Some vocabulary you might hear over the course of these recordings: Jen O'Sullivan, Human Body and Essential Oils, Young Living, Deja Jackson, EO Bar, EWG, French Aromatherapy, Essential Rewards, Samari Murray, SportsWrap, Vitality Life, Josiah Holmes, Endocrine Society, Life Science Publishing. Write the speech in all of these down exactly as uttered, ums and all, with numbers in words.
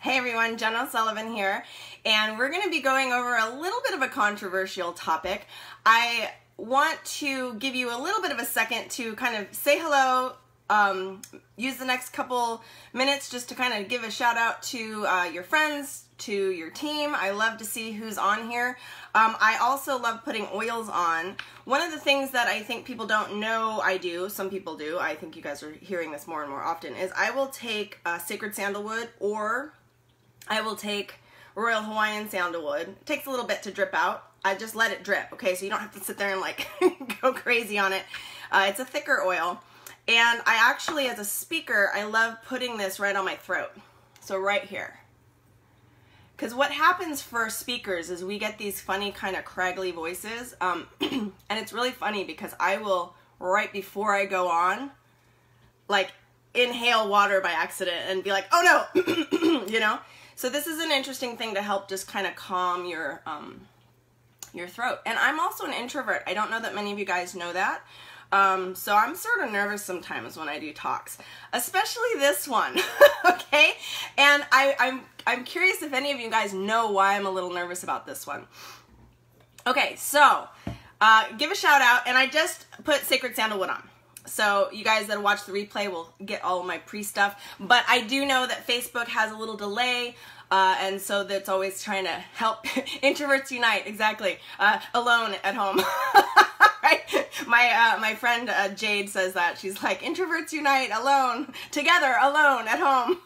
Hey everyone, Jen O'Sullivan here, and we're going to be going over a little bit of a controversial topic. I want to give you a little bit of a second to kind of say hello, um, use the next couple minutes just to kind of give a shout out to uh, your friends, to your team. I love to see who's on here. Um, I also love putting oils on. One of the things that I think people don't know I do, some people do, I think you guys are hearing this more and more often, is I will take uh, sacred sandalwood or I will take Royal Hawaiian sandalwood. It takes a little bit to drip out. I just let it drip, okay? So you don't have to sit there and like go crazy on it. Uh, it's a thicker oil. And I actually, as a speaker, I love putting this right on my throat. So right here. Because what happens for speakers is we get these funny kind of craggly voices. Um, and it's really funny because I will, right before I go on, like inhale water by accident and be like, oh no, you know? So this is an interesting thing to help just kind of calm your um, your throat. And I'm also an introvert. I don't know that many of you guys know that. Um, so I'm sort of nervous sometimes when I do talks, especially this one, okay? And I, I'm, I'm curious if any of you guys know why I'm a little nervous about this one. Okay, so uh, give a shout out, and I just put sacred sandalwood on. So you guys that watch the replay will get all my pre-stuff. But I do know that Facebook has a little delay, uh, and so that's always trying to help introverts unite, exactly, uh, alone at home. Right? My, uh, my friend uh, Jade says that. She's like, introverts unite, alone, together, alone, at home.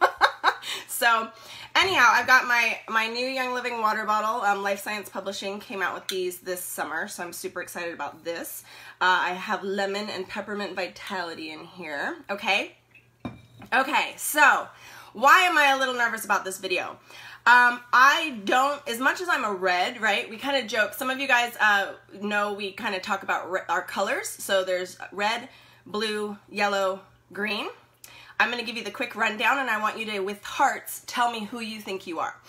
So anyhow, I've got my, my new Young Living water bottle. Um, Life Science Publishing came out with these this summer, so I'm super excited about this. Uh, I have lemon and peppermint vitality in here, okay? Okay, so why am I a little nervous about this video? Um, I don't, as much as I'm a red, right, we kind of joke, some of you guys uh, know we kind of talk about our colors, so there's red, blue, yellow, green. I'm going to give you the quick rundown, and I want you to, with hearts, tell me who you think you are.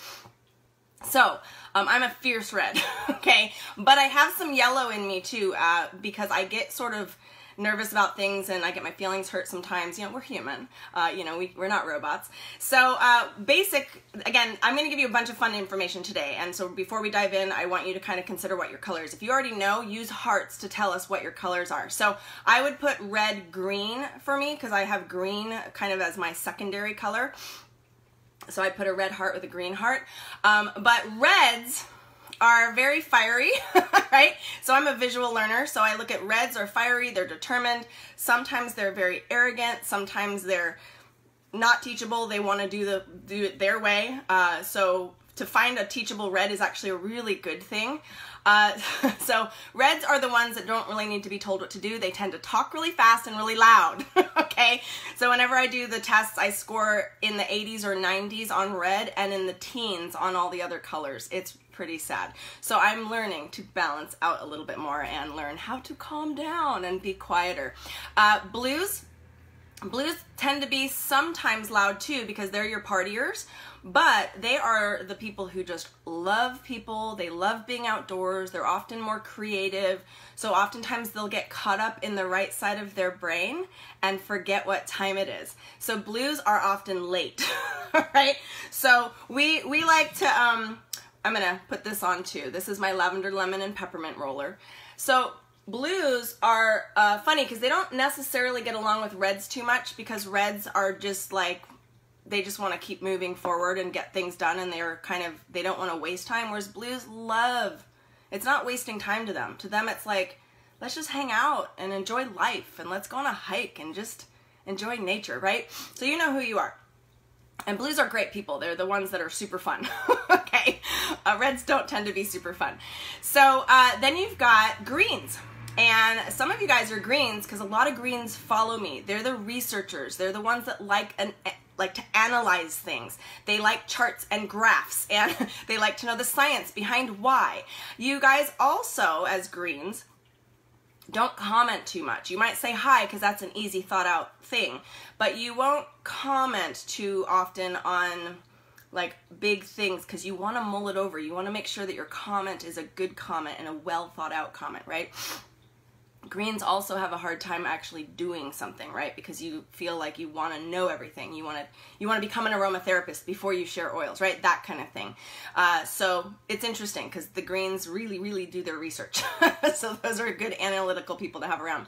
So, um, I'm a fierce red, okay? But I have some yellow in me, too, uh, because I get sort of nervous about things, and I get my feelings hurt sometimes. You know, we're human. Uh, you know, we, we're not robots. So, uh, basic, again, I'm going to give you a bunch of fun information today, and so before we dive in, I want you to kind of consider what your colors. If you already know, use hearts to tell us what your colors are. So, I would put red, green for me, because I have green kind of as my secondary color. So I put a red heart with a green heart. Um, but reds are very fiery, right? So I'm a visual learner, so I look at reds are fiery, they're determined, sometimes they're very arrogant, sometimes they're not teachable, they want to do the do it their way. Uh, so to find a teachable red is actually a really good thing. Uh, so reds are the ones that don't really need to be told what to do. They tend to talk really fast and really loud, okay? So whenever I do the tests, I score in the eighties or nineties on red and in the teens on all the other colors. It's pretty sad. So I'm learning to balance out a little bit more and learn how to calm down and be quieter. Uh, blues, blues tend to be sometimes loud too because they're your partiers, but they are the people who just love people. They love being outdoors. They're often more creative. So oftentimes they'll get caught up in the right side of their brain and forget what time it is. So blues are often late, right? So we, we like to, um, I'm gonna put this on too. This is my lavender, lemon, and peppermint roller. So blues are uh, funny because they don't necessarily get along with reds too much because reds are just like, they just want to keep moving forward and get things done, and they're kind of, they don't want to waste time, whereas blues love, it's not wasting time to them. To them it's like, let's just hang out and enjoy life and let's go on a hike and just enjoy nature, right? So you know who you are. And blues are great people. They're the ones that are super fun, okay? Uh, reds don't tend to be super fun. So uh, then you've got greens. And some of you guys are greens because a lot of greens follow me. They're the researchers. They're the ones that like an, like to analyze things. They like charts and graphs, and they like to know the science behind why. You guys also, as greens, don't comment too much. You might say hi because that's an easy thought out thing, but you won't comment too often on like big things because you want to mull it over. You want to make sure that your comment is a good comment and a well thought out comment, right? Greens also have a hard time actually doing something, right? Because you feel like you want to know everything. You want to you want to become an aromatherapist before you share oils, right? That kind of thing. Uh, so it's interesting because the Greens really, really do their research. So those are good analytical people to have around.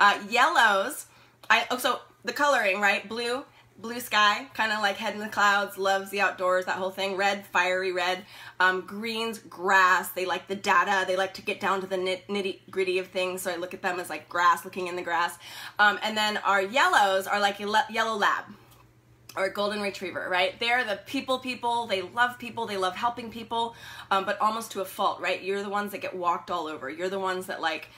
Uh, yellows, I oh, so the coloring, right? Blue, blue sky, kind of like head in the clouds, loves the outdoors, that whole thing. Red, fiery red. Um, greens, grass. They like the data. They like to get down to the nitty gritty of things. So I look at them as like grass, looking in the grass. Um, and then our yellows are like yellow lab or golden retriever, right? They're the people people. They love people. They love helping people, um, but almost to a fault, right? You're the ones that get walked all over. You're the ones that like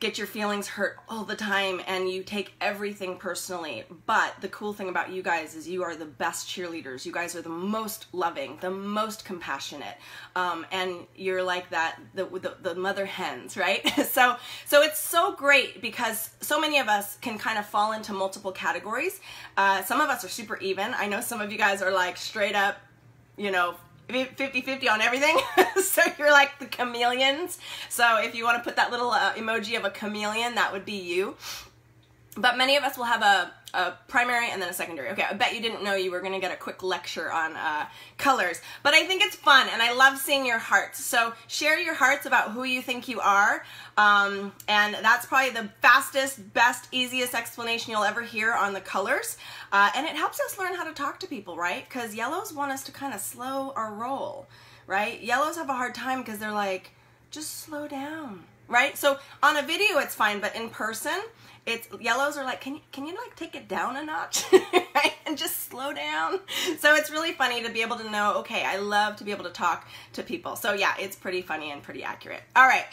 get your feelings hurt all the time and you take everything personally. But the cool thing about you guys is you are the best cheerleaders. You guys are the most loving, the most compassionate. Um, and you're like that, the, the, the mother hens, right? so, so it's so great because so many of us can kind of fall into multiple categories. Uh, some of us are super even. I know some of you guys are like straight up, you know, fifty fifty on everything. So you're like the chameleons. So if you want to put that little uh, emoji of a chameleon, that would be you. But many of us will have a, a primary and then a secondary. Okay, I bet you didn't know you were going to get a quick lecture on uh, colors. But I think it's fun, and I love seeing your hearts. So share your hearts about who you think you are. Um, and that's probably the fastest, best, easiest explanation you'll ever hear on the colors. Uh, and it helps us learn how to talk to people, right? Because yellows want us to kind of slow our roll, right? Yellows have a hard time because they're like, just slow down, right? So on a video, it's fine, but in person, it's yellows are like, can you, can you like take it down a notch, right? And just slow down. So it's really funny to be able to know, okay, I love to be able to talk to people. So yeah, it's pretty funny and pretty accurate. All right.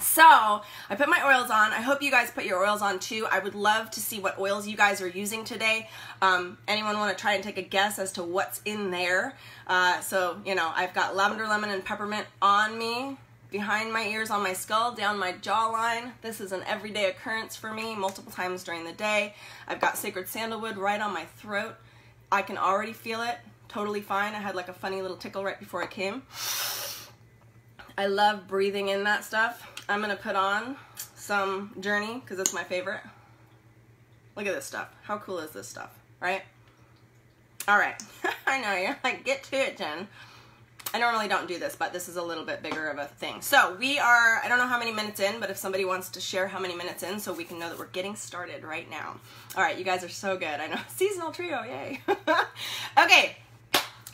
So I put my oils on. I hope you guys put your oils on too. I would love to see what oils you guys are using today. Um, anyone want to try and take a guess as to what's in there? Uh, so, you know, I've got lavender, lemon, and peppermint on me. Behind my ears, on my skull, down my jawline. This is an everyday occurrence for me, multiple times during the day. I've got sacred sandalwood right on my throat. I can already feel it, totally fine. I had like a funny little tickle right before I came. I love breathing in that stuff. I'm gonna put on some Journey, because it's my favorite. Look at this stuff. How cool is this stuff, right? All right, I know, you're like, get to it, Jen. I normally don't do this, but this is a little bit bigger of a thing. So we are, I don't know how many minutes in, but if somebody wants to share how many minutes in so we can know that we're getting started right now. All right, you guys are so good. I know, seasonal trio, yay. Okay,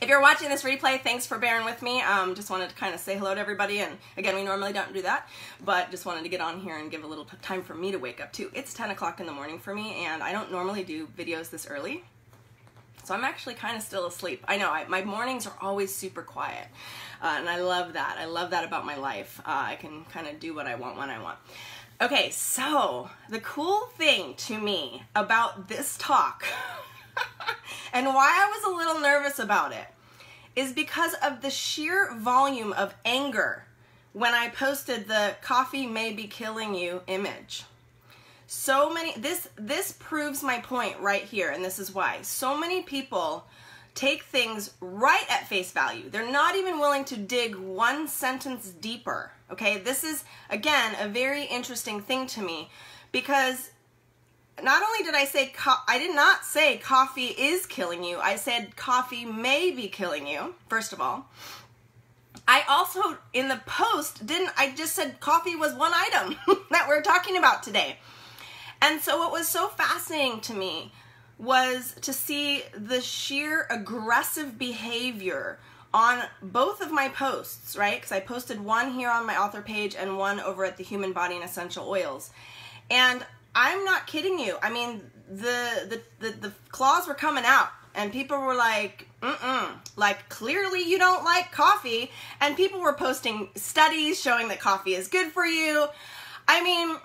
if you're watching this replay, thanks for bearing with me. Um, just wanted to kind of say hello to everybody. And again, we normally don't do that, but just wanted to get on here and give a little time for me to wake up too. It's ten o'clock in the morning for me, and I don't normally do videos this early. So I'm actually kind of still asleep. I know, I, my mornings are always super quiet, uh, and I love that. I love that about my life. Uh, I can kind of do what I want when I want. Okay, so the cool thing to me about this talk and why I was a little nervous about it is because of the sheer volume of anger when I posted the coffee may be killing you image. So many, this, this proves my point right here, and this is why. So many people take things right at face value. They're not even willing to dig one sentence deeper, okay? This is, again, a very interesting thing to me because not only did I say, co I did not say coffee is killing you. I said coffee may be killing you, first of all. I also, in the post, didn't, I just said coffee was one item that we're talking about today. And so what was so fascinating to me was to see the sheer aggressive behavior on both of my posts, right? Because I posted one here on my author page and one over at the Human Body and Essential Oils. And I'm not kidding you. I mean, the, the, the, the claws were coming out and people were like, mm-mm, like clearly you don't like coffee. And people were posting studies showing that coffee is good for you. I mean,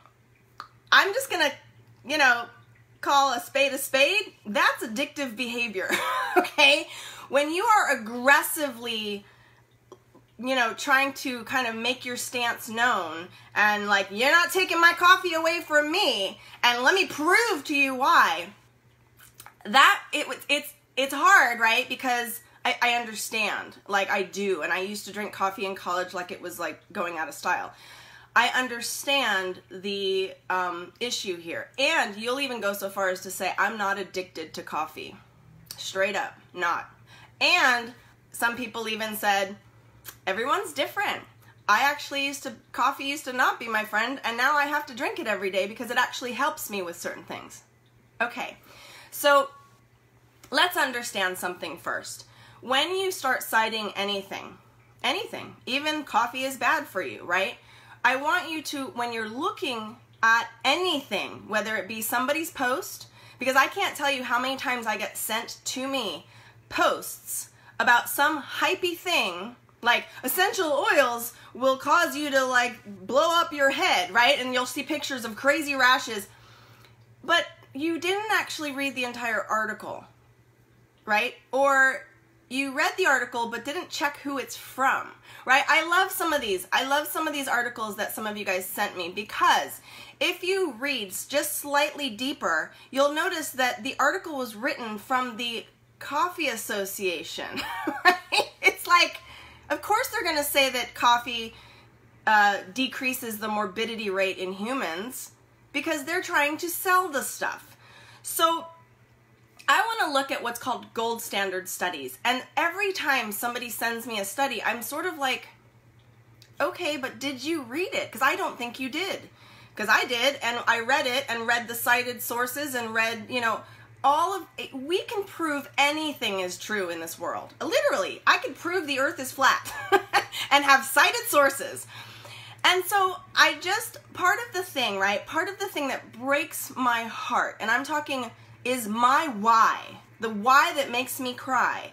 I'm just gonna, you know, call a spade a spade. That's addictive behavior, okay? When you are aggressively, you know, trying to kind of make your stance known and like, you're not taking my coffee away from me and let me prove to you why, that, it, it's, it's hard, right? Because I, I understand, like I do, and I used to drink coffee in college like it was like going out of style. I understand the um, issue here. And you'll even go so far as to say, I'm not addicted to coffee. Straight up, not. And some people even said, everyone's different. I actually used to, coffee used to not be my friend, and now I have to drink it every day because it actually helps me with certain things. Okay, so let's understand something first. When you start citing anything, anything, even coffee is bad for you, right? I want you to, when you're looking at anything, whether it be somebody's post, because I can't tell you how many times I get sent to me posts about some hypey thing, like essential oils will cause you to like blow up your head, right? And you'll see pictures of crazy rashes, but you didn't actually read the entire article, right? Or you read the article but didn't check who it's from, right? I love some of these. I love some of these articles that some of you guys sent me, because if you read just slightly deeper, you'll notice that the article was written from the Coffee Association, right? It's like, of course they're going to say that coffee uh, decreases the morbidity rate in humans because they're trying to sell the stuff. So I want to look at what's called gold standard studies. And every time somebody sends me a study, I'm sort of like, okay, but did you read it? Because I don't think you did. Because I did, and I read it, and read the cited sources, and read, you know, all of it. We can prove anything is true in this world. Literally, I could prove the earth is flat and have cited sources. And so I just, part of the thing, right, part of the thing that breaks my heart, and I'm talking is my why, the why that makes me cry,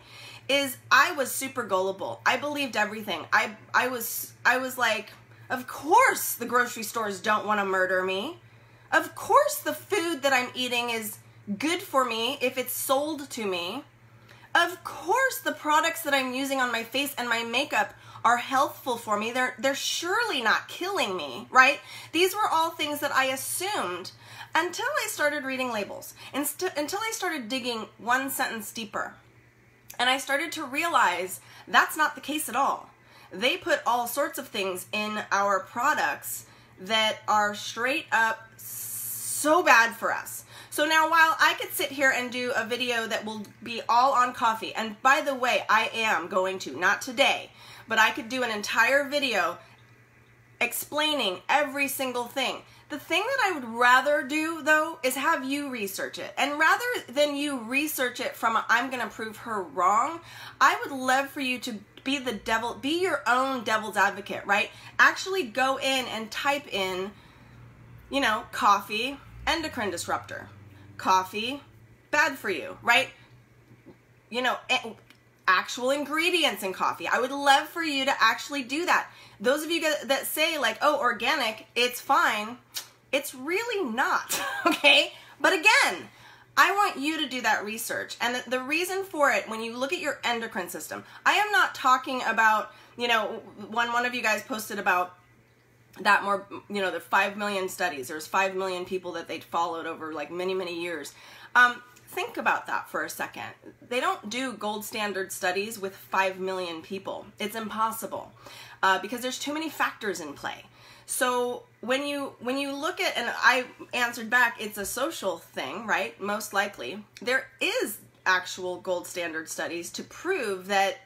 is I was super gullible. I believed everything. I, I, was, I was like, of course the grocery stores don't want to murder me. Of course the food that I'm eating is good for me if it's sold to me. Of course the products that I'm using on my face and my makeup are healthful for me. They're, they're surely not killing me, right? These were all things that I assumed until I started reading labels, until I started digging one sentence deeper. And I started to realize that's not the case at all. They put all sorts of things in our products that are straight up so bad for us. So now, while I could sit here and do a video that will be all on coffee, and by the way, I am going to, not today, but I could do an entire video explaining every single thing. The thing that I would rather do, though, is have you research it. And rather than you research it from a, I'm going to prove her wrong, I would love for you to be the devil, be your own devil's advocate, right? Actually go in and type in, you know, coffee, endocrine disruptor, coffee, bad for you, right? You know, it, actual ingredients in coffee. I would love for you to actually do that. Those of you that say like, oh, organic, it's fine. It's really not, okay? But again, I want you to do that research. And the reason for it, when you look at your endocrine system, I am not talking about, you know, when one of you guys posted about that more, you know, the five million studies, there's five million people that they followed over like many, many years. Um, Think about that for a second. They don't do gold standard studies with five million people. It's impossible uh, because there's too many factors in play. So when you when you look at, and I answered back, it's a social thing, right? Most likely. There is actual gold standard studies to prove that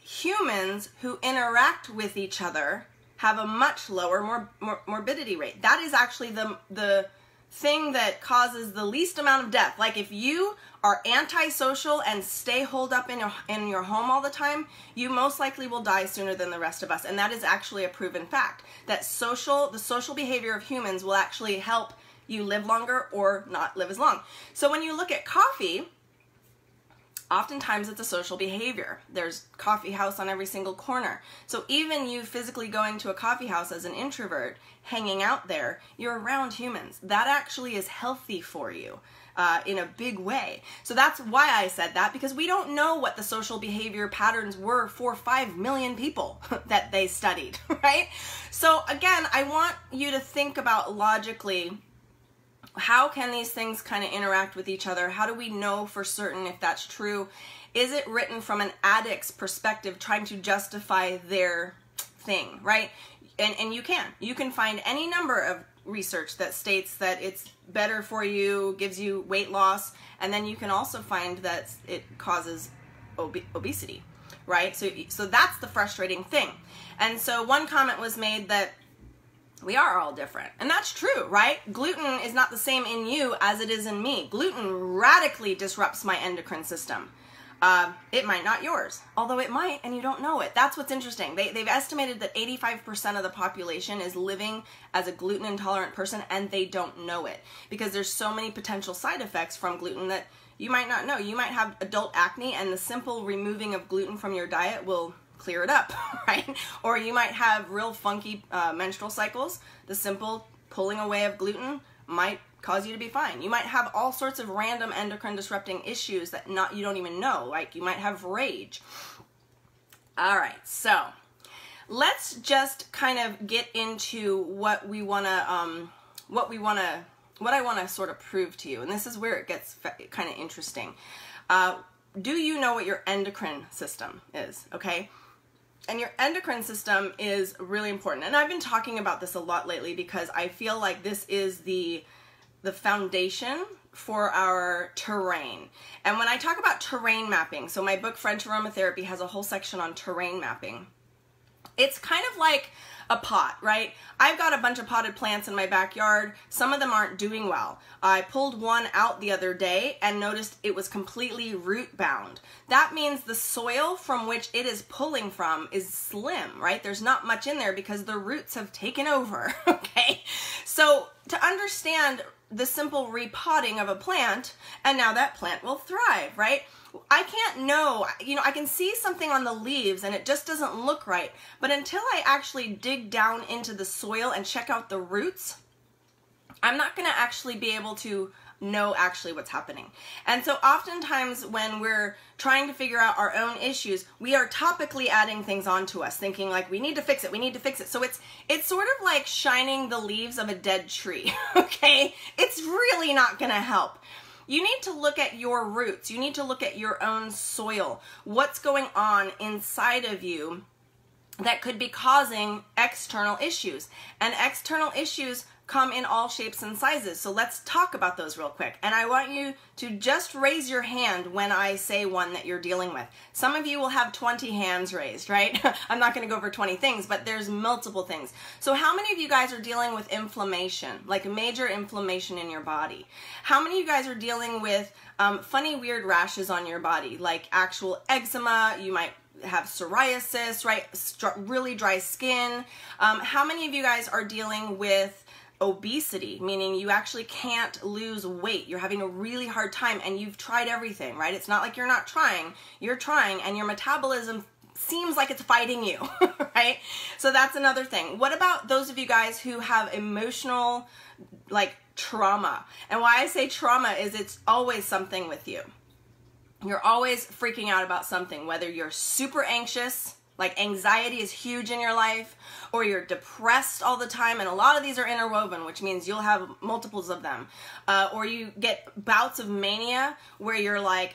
humans who interact with each other have a much lower mor mor morbidity rate. That is actually the the thing that causes the least amount of death. Like if you are antisocial and stay holed up in your, in your home all the time, you most likely will die sooner than the rest of us. And that is actually a proven fact, that social, the social behavior of humans will actually help you live longer or not live as long. So when you look at coffee, oftentimes it's a social behavior. There's coffee house on every single corner. So even you physically going to a coffee house as an introvert, hanging out there, you're around humans. That actually is healthy for you uh, in a big way. So that's why I said that, because we don't know what the social behavior patterns were for five million people that they studied, right? So again, I want you to think about logically, how can these things kind of interact with each other? How do we know for certain if that's true? Is it written from an addict's perspective, trying to justify their thing, right? And, and you can. You can find any number of research that states that it's better for you, gives you weight loss, and then you can also find that it causes ob obesity, right? So, so that's the frustrating thing. And so one comment was made that we are all different. And that's true, right? Gluten is not the same in you as it is in me. Gluten radically disrupts my endocrine system. Uh, it might, not yours, although it might, and you don't know it. That's what's interesting. They, they've estimated that eighty-five percent of the population is living as a gluten-intolerant person, and they don't know it because there's so many potential side effects from gluten that you might not know. You might have adult acne, and the simple removing of gluten from your diet will clear it up, right? Or you might have real funky uh, menstrual cycles. The simple pulling away of gluten might cause you to be fine. You might have all sorts of random endocrine disrupting issues that not you don't even know, like you might have rage. All right, so let's just kind of get into what we want to, um, what we want to, what I want to sort of prove to you, and this is where it gets kind of interesting. Uh, do you know what your endocrine system is, okay? And your endocrine system is really important, and I've been talking about this a lot lately because I feel like this is the the foundation for our terrain. And when I talk about terrain mapping, so my book French Aromatherapy has a whole section on terrain mapping. It's kind of like a pot, right? I've got a bunch of potted plants in my backyard. Some of them aren't doing well. I pulled one out the other day and noticed it was completely root bound. That means the soil from which it is pulling from is slim, right? There's not much in there because the roots have taken over, okay? So to understand the simple repotting of a plant, and now that plant will thrive, right? I can't know, you know, I can see something on the leaves and it just doesn't look right, but until I actually dig down into the soil and check out the roots, I'm not gonna actually be able to know actually what's happening. And so oftentimes when we're trying to figure out our own issues, we are topically adding things onto us, thinking like, we need to fix it, we need to fix it. So it's it's sort of like shining the leaves of a dead tree, okay? It's really not gonna help. You need to look at your roots. You need to look at your own soil. What's going on inside of you that could be causing external issues? And external issues come in all shapes and sizes. So let's talk about those real quick. And I want you to just raise your hand when I say one that you're dealing with. Some of you will have twenty hands raised, right? I'm not gonna go over twenty things, but there's multiple things. So how many of you guys are dealing with inflammation, like major inflammation in your body? How many of you guys are dealing with um, funny, weird rashes on your body, like actual eczema? You might have psoriasis, right? St- really dry skin. Um, how many of you guys are dealing with obesity, meaning you actually can't lose weight? You're having a really hard time and you've tried everything, right? It's not like you're not trying. You're trying and your metabolism seems like it's fighting you, right? So that's another thing. What about those of you guys who have emotional, like, trauma? And why I say trauma is it's always something with you. You're always freaking out about something, whether you're super anxious, like anxiety is huge in your life, or you're depressed all the time, and a lot of these are interwoven, which means you'll have multiples of them, uh, or you get bouts of mania where you're like,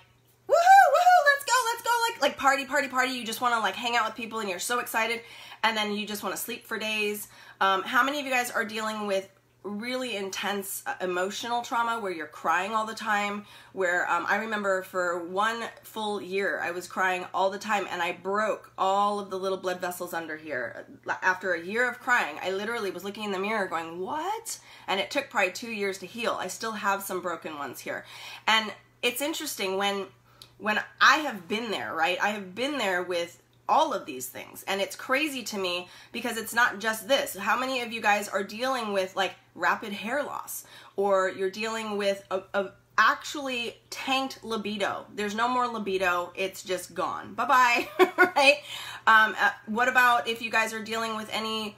woohoo, woohoo, let's go, let's go, like like party, party, party, you just want to like hang out with people and you're so excited, and then you just want to sleep for days. Um, how many of you guys are dealing with really intense emotional trauma where you're crying all the time, where um, I remember for one full year I was crying all the time and I broke all of the little blood vessels under here. After a year of crying, I literally was looking in the mirror going, what? And it took probably two years to heal. I still have some broken ones here. And it's interesting when, when I have been there, right? I have been there with all of these things. And it's crazy to me because it's not just this. How many of you guys are dealing with like rapid hair loss, or you're dealing with a, a actually tanked libido? There's no more libido. It's just gone. Bye-bye, right? Um, uh, what about if you guys are dealing with any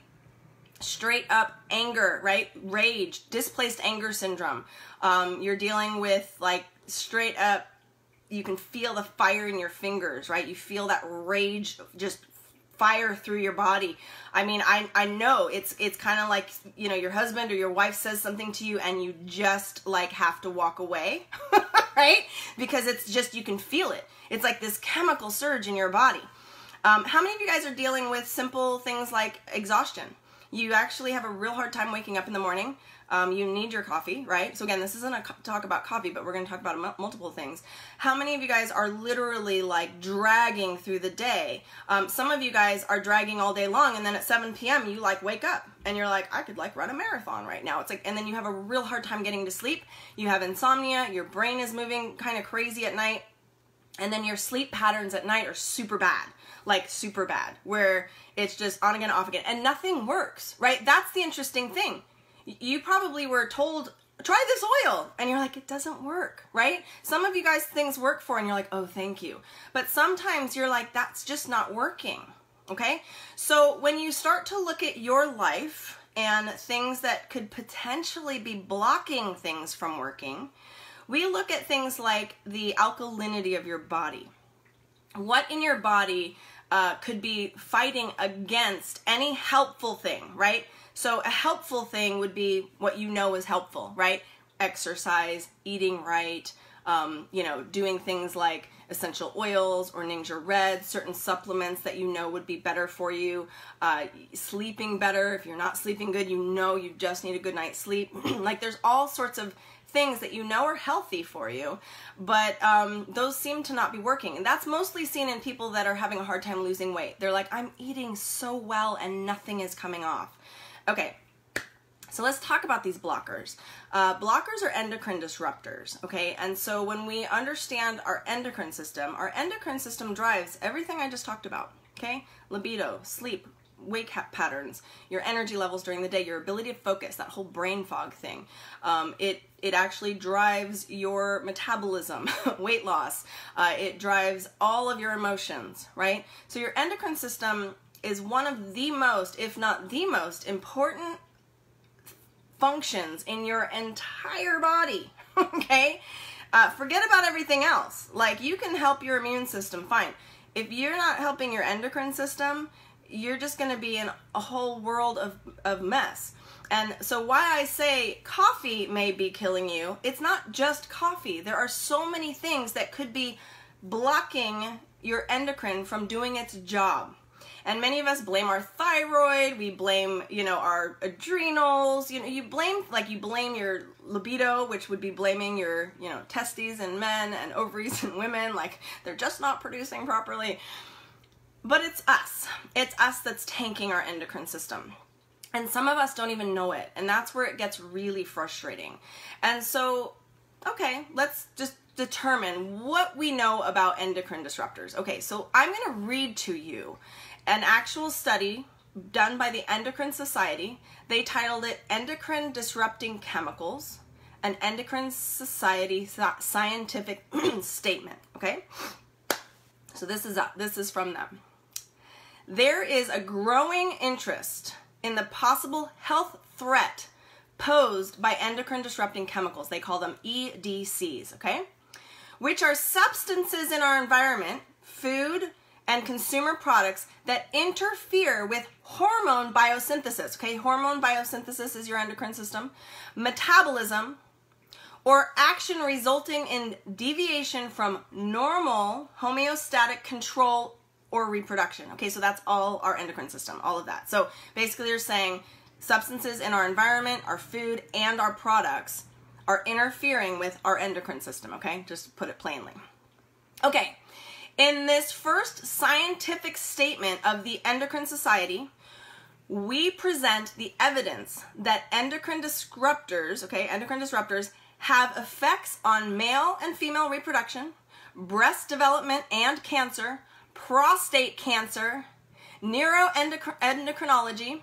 straight up anger, right? Rage, displaced anger syndrome. Um, you're dealing with like straight up, you can feel the fire in your fingers, right? You feel that rage just fire through your body. I mean, I, I know it's it's kind of like, you know, your husband or your wife says something to you and you just like have to walk away, right? Because it's just, you can feel it. It's like this chemical surge in your body. Um, how many of you guys are dealing with simple things like exhaustion? You actually have a real hard time waking up in the morning. Um, you need your coffee, right? So again, this isn't a talk about coffee, but we're going to talk about multiple things. How many of you guys are literally like dragging through the day? Um, some of you guys are dragging all day long, and then at seven p m you like wake up and you're like, I could like run a marathon right now. It's like, and then you have a real hard time getting to sleep. You have insomnia. Your brain is moving kind of crazy at night. And then your sleep patterns at night are super bad, like super bad, where it's just on again, off again, and nothing works, right? That's the interesting thing. You probably were told, try this oil, and you're like, it doesn't work, right? Some of you guys things work for, and you're like, oh, thank you. But sometimes you're like, that's just not working, okay? So when you start to look at your life and things that could potentially be blocking things from working, we look at things like the alkalinity of your body. What in your body uh, could be fighting against any helpful thing, right? So a helpful thing would be what you know is helpful, right? Exercise, eating right, um, you know, doing things like essential oils or Ninja Red, certain supplements that you know would be better for you, uh, sleeping better. If you're not sleeping good, you know you just need a good night's sleep. Like there's all sorts of things that you know are healthy for you, but um, those seem to not be working. And that's mostly seen in people that are having a hard time losing weight. They're like, I'm eating so well and nothing is coming off. Okay, so let's talk about these blockers. Uh, blockers are endocrine disruptors, okay? And so when we understand our endocrine system, our endocrine system drives everything I just talked about, okay? Libido, sleep, wake patterns, your energy levels during the day, your ability to focus, that whole brain fog thing. Um, it, it actually drives your metabolism, weight loss. Uh, it drives all of your emotions, right? So your endocrine system is one of the most, if not the most, important functions in your entire body, okay? Uh, forget about everything else. Like, you can help your immune system, fine. If you're not helping your endocrine system, you're just going to be in a whole world of, of mess. And so why I say coffee may be killing you, it's not just coffee. There are so many things that could be blocking your endocrine from doing its job. And many of us blame our thyroid, we blame, you know, our adrenals, you know, you blame, like you blame your libido, which would be blaming your, you know, testes in men and ovaries in women, like they're just not producing properly. But it's us. It's us that's tanking our endocrine system. And some of us don't even know it. And that's where it gets really frustrating. And so, okay, let's just determine what we know about endocrine disruptors. Okay, so I'm going to read to you an actual study done by the Endocrine Society. They titled it Endocrine Disrupting Chemicals, an Endocrine Society Scientific Statement. Okay, so this is, up. this is from them. There is a growing interest in the possible health threat posed by endocrine disrupting chemicals. They call them E D Cs, okay? Which are substances in our environment, food, and consumer products that interfere with hormone biosynthesis, okay? Hormone biosynthesis is your endocrine system, metabolism, or action resulting in deviation from normal homeostatic control or reproduction. Okay, so that's all our endocrine system, all of that. So basically you're saying substances in our environment, our food, and our products are interfering with our endocrine system, okay? Just to put it plainly. Okay, in this first scientific statement of the Endocrine Society, we present the evidence that endocrine disruptors, okay, endocrine disruptors have effects on male and female reproduction, breast development and cancer, prostate cancer, neuroendocrinology,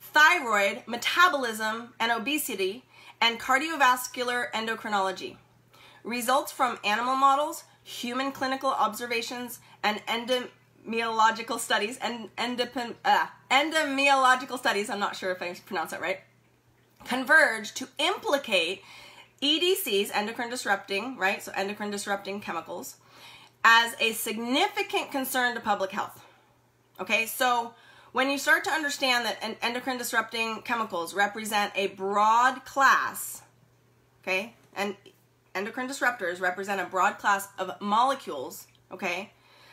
thyroid, metabolism and obesity, and cardiovascular endocrinology. Results from animal models, human clinical observations, and epidemiological studies, and epidemiological studies, I'm not sure if I pronounce that right, converge to implicate E D Cs, endocrine disrupting, right? So endocrine disrupting chemicals, as a significant concern to public health. Okay, so when you start to understand that endocrine disrupting chemicals represent a broad class, okay, and endocrine disruptors represent a broad class of molecules, okay,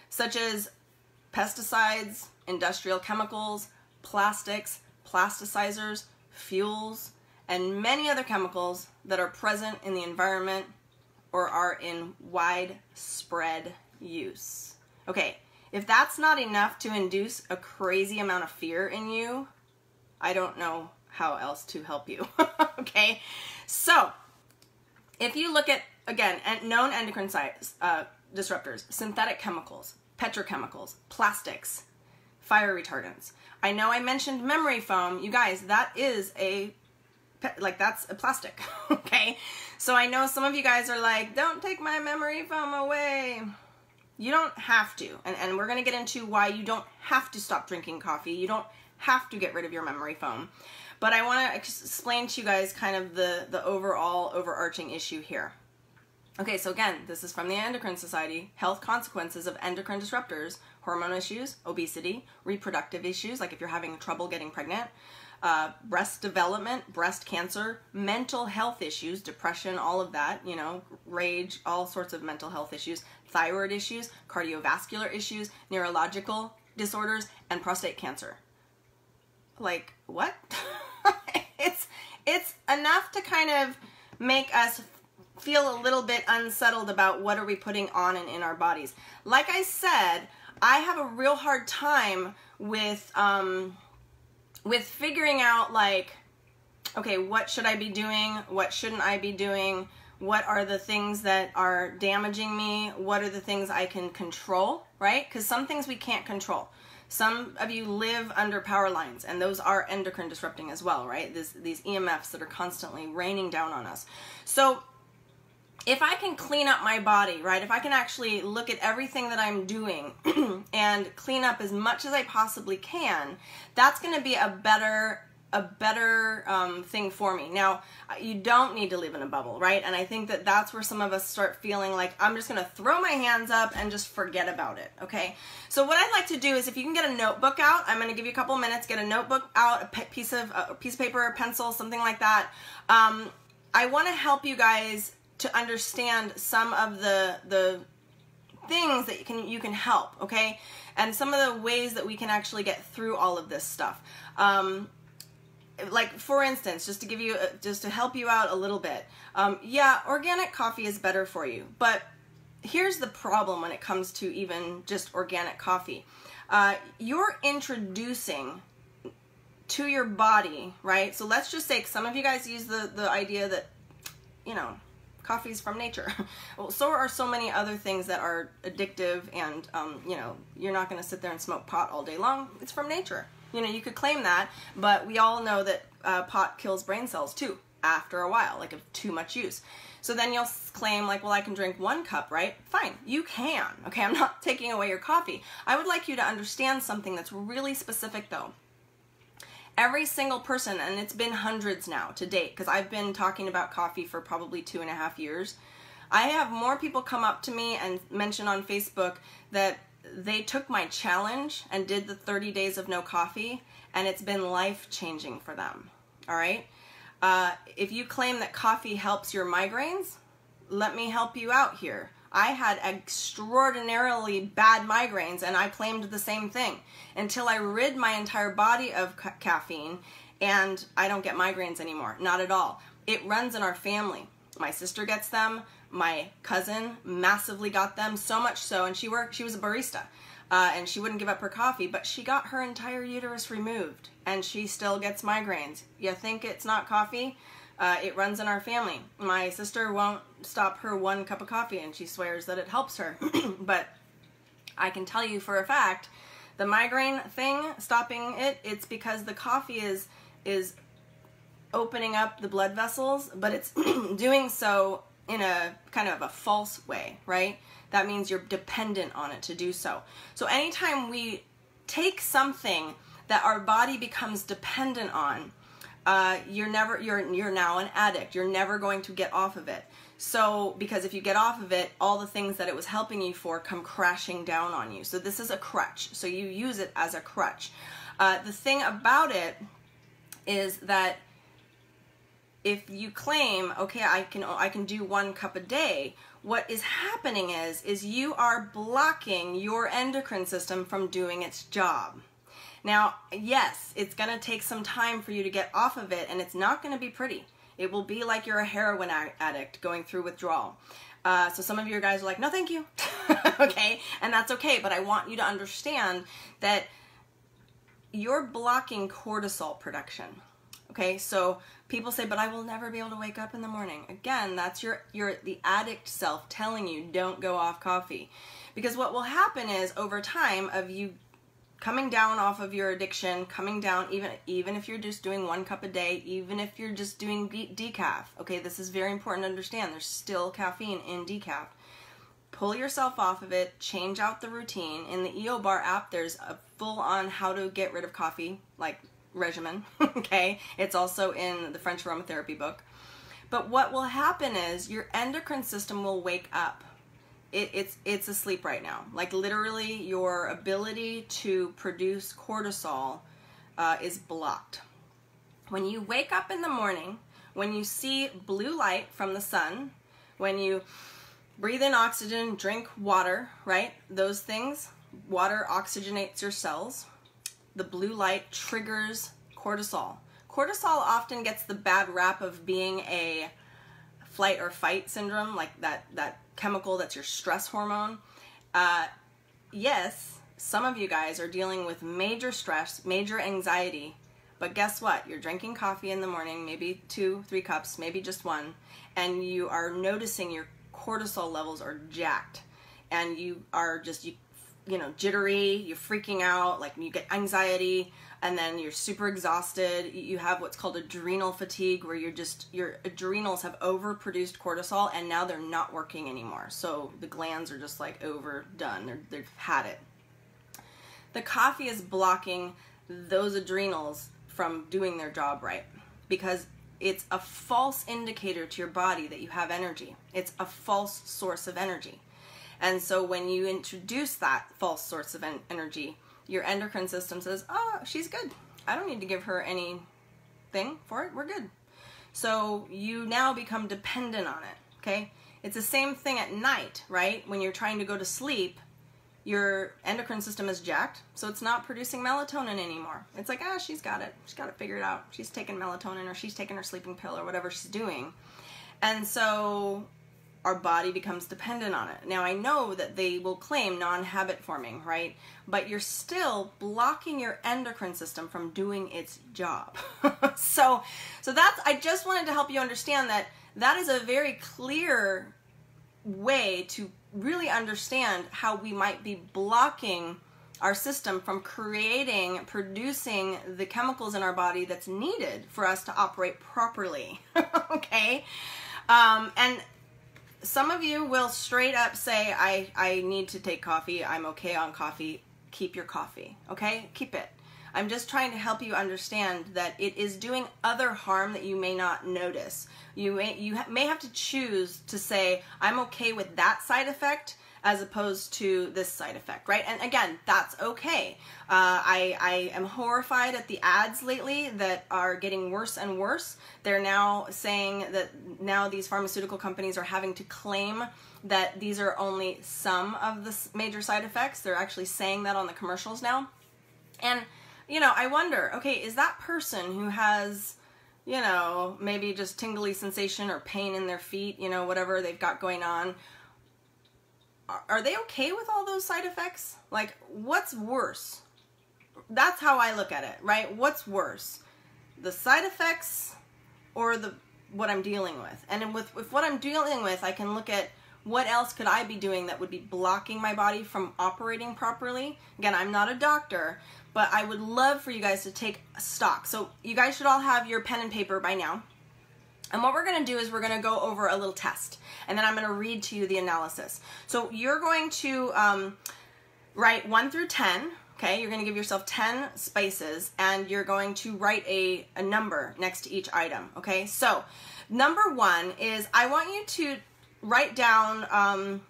such as pesticides, industrial chemicals, plastics, plasticizers, fuels, and many other chemicals that are present in the environment or are in widespread use. Okay, if that's not enough to induce a crazy amount of fear in you, I don't know how else to help you. Okay, so if you look at, again, at known endocrine uh, disruptors, synthetic chemicals, petrochemicals, plastics, fire retardants. I know I mentioned memory foam. You guys, that is a, like, that's a plastic, okay? So I know some of you guys are like, don't take my memory foam away. You don't have to, and, and we're gonna get into why you don't have to stop drinking coffee. You don't have to get rid of your memory foam. But I wanna explain to you guys kind of the, the overall overarching issue here. Okay, so again, this is from the Endocrine Society. Health consequences of endocrine disruptors: hormone issues, obesity, reproductive issues, like if you're having trouble getting pregnant, uh, breast development, breast cancer, mental health issues, depression, all of that, you know, rage, all sorts of mental health issues, thyroid issues, cardiovascular issues, neurological disorders, and prostate cancer. Like, what? It's, it's enough to kind of make us feel a little bit unsettled about what are we putting on and in our bodies. Like I said, I have a real hard time with um, with figuring out, like, okay, what should I be doing? What shouldn't I be doing? What are the things that are damaging me? What are the things I can control, right? Because some things we can't control. Some of you live under power lines, and those are endocrine disrupting as well, right? This, these E M Fs that are constantly raining down on us. So if I can clean up my body, right, if I can actually look at everything that I'm doing and clean up as much as I possibly can, that's going to be a better a better um, thing for me. Now, you don't need to live in a bubble, right? And I think that that's where some of us start feeling like, I'm just going to throw my hands up and just forget about it, okay? So what I'd like to do is, if you can get a notebook out, I'm going to give you a couple minutes, get a notebook out, a piece of, a piece of paper, a pencil, something like that. Um, I want to help you guys to understand some of the the things that you can you can help, okay, and some of the ways that we can actually get through all of this stuff. Um, like, for instance, just to give you a, just to help you out a little bit. Um, yeah, organic coffee is better for you, but here's the problem when it comes to even just organic coffee. Uh, you're introducing to your body, right? So let's just say some of you guys use the the idea that, you know, coffee's from nature. Well, so are so many other things that are addictive, and um, you know, you're not going to sit there and smoke pot all day long. It's from nature. You know, you could claim that, but we all know that uh, pot kills brain cells too after a while, like, of too much use. So then you'll claim, like, well, I can drink one cup, right? Fine, you can. Okay, I'm not taking away your coffee. I would like you to understand something that's really specific, though. Every single person, and it's been hundreds now to date, because I've been talking about coffee for probably two and a half years. I have more people come up to me and mention on Facebook that they took my challenge and did the thirty days of no coffee, and it's been life-changing for them, all right? Uh, if you claim that coffee helps your migraines, let me help you out here. I had extraordinarily bad migraines, and I claimed the same thing until I rid my entire body of ca caffeine, and I don't get migraines anymore. Not at all. It runs in our family. My sister gets them. My cousin massively got them, so much so, and she worked. She was a barista, uh, and she wouldn't give up her coffee, but she got her entire uterus removed, and she still gets migraines. You think it's not coffee? Uh, it runs in our family. My sister won't stop her one cup of coffee, and she swears that it helps her. But I can tell you for a fact, the migraine thing, stopping it, it's because the coffee is is opening up the blood vessels, but it's doing so in a kind of a false way, right? That means you're dependent on it to do so. So anytime we take something that our body becomes dependent on, Uh, you're never, you're, you're now an addict. You're never going to get off of it. So, because if you get off of it, all the things that it was helping you for come crashing down on you. So this is a crutch. So you use it as a crutch. Uh, the thing about it is that if you claim, okay, I can, I can do one cup a day, what is happening is, is you are blocking your endocrine system from doing its job. Now, yes, it's going to take some time for you to get off of it, and it's not going to be pretty. It will be like you're a heroin addict going through withdrawal. Uh, so some of you guys are like, no, thank you. Okay. And that's okay. But I want you to understand that you're blocking cortisol production. Okay. So people say, but I will never be able to wake up in the morning. Again, that's your, your, the addict self telling you don't go off coffee, because what will happen is over time of you coming down off of your addiction, coming down even even if you're just doing one cup a day, even if you're just doing decaf. Okay, this is very important to understand. There's still caffeine in decaf. Pull yourself off of it, change out the routine. In the E O Bar app, there's a full-on how to get rid of coffee, like, regimen, okay? It's also in the French Aromatherapy book. But what will happen is your endocrine system will wake up. It, it's, it's asleep right now. Like, literally your ability to produce cortisol uh, is blocked. When you wake up in the morning, when you see blue light from the sun, when you breathe in oxygen, drink water, right? Those things, water oxygenates your cells. The blue light triggers cortisol. Cortisol often gets the bad rap of being a flight or fight syndrome, like that, that chemical that's your stress hormone. Uh, yes, some of you guys are dealing with major stress, major anxiety, but guess what? You're drinking coffee in the morning, maybe two, three cups, maybe just one, and you are noticing your cortisol levels are jacked, and you are just, you, you know, jittery, you're freaking out, like you get anxiety, and then you're super exhausted. You have what's called adrenal fatigue, where you're just, your adrenals have overproduced cortisol and now they're not working anymore. So the glands are just like overdone. They're, they've had it. The coffee is blocking those adrenals from doing their job right, because it's a false indicator to your body that you have energy. It's a false source of energy. And so when you introduce that false source of en- energy, your endocrine system says, oh, she's good. I don't need to give her anything for it. We're good. So you now become dependent on it, okay? It's the same thing at night, right? When you're trying to go to sleep, your endocrine system is jacked, so it's not producing melatonin anymore. It's like, ah, she's got it. She's got it figured out. She's taking melatonin, or she's taking her sleeping pill, or whatever she's doing. And so our body becomes dependent on it. Now, I know that they will claim non-habit forming, right? But you're still blocking your endocrine system from doing its job. so so that's, I just wanted to help you understand that that is a very clear way to really understand how we might be blocking our system from creating, producing the chemicals in our body that's needed for us to operate properly, okay? Um, and some of you will straight up say, I, I need to take coffee. I'm okay on coffee. Keep your coffee. Okay? Keep it. I'm just trying to help you understand that it is doing other harm that you may not notice. You may, you may have to choose to say, I'm okay with that side effect as opposed to this side effect, right? And again, that's okay. Uh, I, I am horrified at the ads lately that are getting worse and worse. They're now saying that now these pharmaceutical companies are having to claim that these are only some of the major side effects. They're actually saying that on the commercials now. And, you know, I wonder, okay, is that person who has, you know, maybe just tingly sensation or pain in their feet, you know, whatever they've got going on, are they okay with all those side effects? Like, what's worse? That's how I look at it, right? What's worse, the side effects or the what I'm dealing with? And with, with what I'm dealing with, I can look at what else could I be doing that would be blocking my body from operating properly. Again, I'm not a doctor, but I would love for you guys to take stock. So you guys should all have your pen and paper by now. And what we're going to do is we're going to go over a little test, and then I'm going to read to you the analysis. So you're going to um, write one through ten, okay? You're going to give yourself ten spaces, and you're going to write a, a number next to each item, okay? So number one is I want you to write down, um,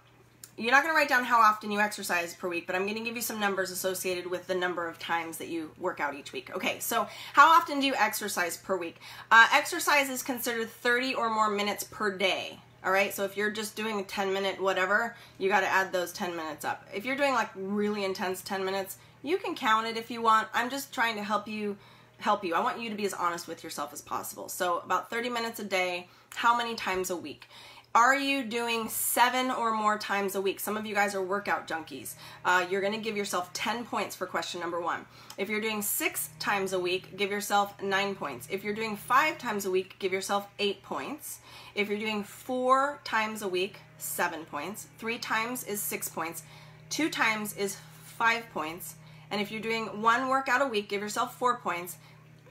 you're not going to write down how often you exercise per week, but I'm going to give you some numbers associated with the number of times that you work out each week. Okay, so how often do you exercise per week? Uh, exercise is considered thirty or more minutes per day. All right, so if you're just doing a ten minute whatever, you got to add those ten minutes up. If you're doing like really intense ten minutes, you can count it if you want. I'm just trying to help you help you. I want you to be as honest with yourself as possible. So about thirty minutes a day, how many times a week? Are you doing seven or more times a week? Some of you guys are workout junkies. Uh, you're gonna give yourself ten points for question number one. If you're doing six times a week, give yourself nine points. If you're doing five times a week, give yourself eight points. If you're doing four times a week, seven points. Three times is six points. Two times is five points. And if you're doing one workout a week, give yourself four points.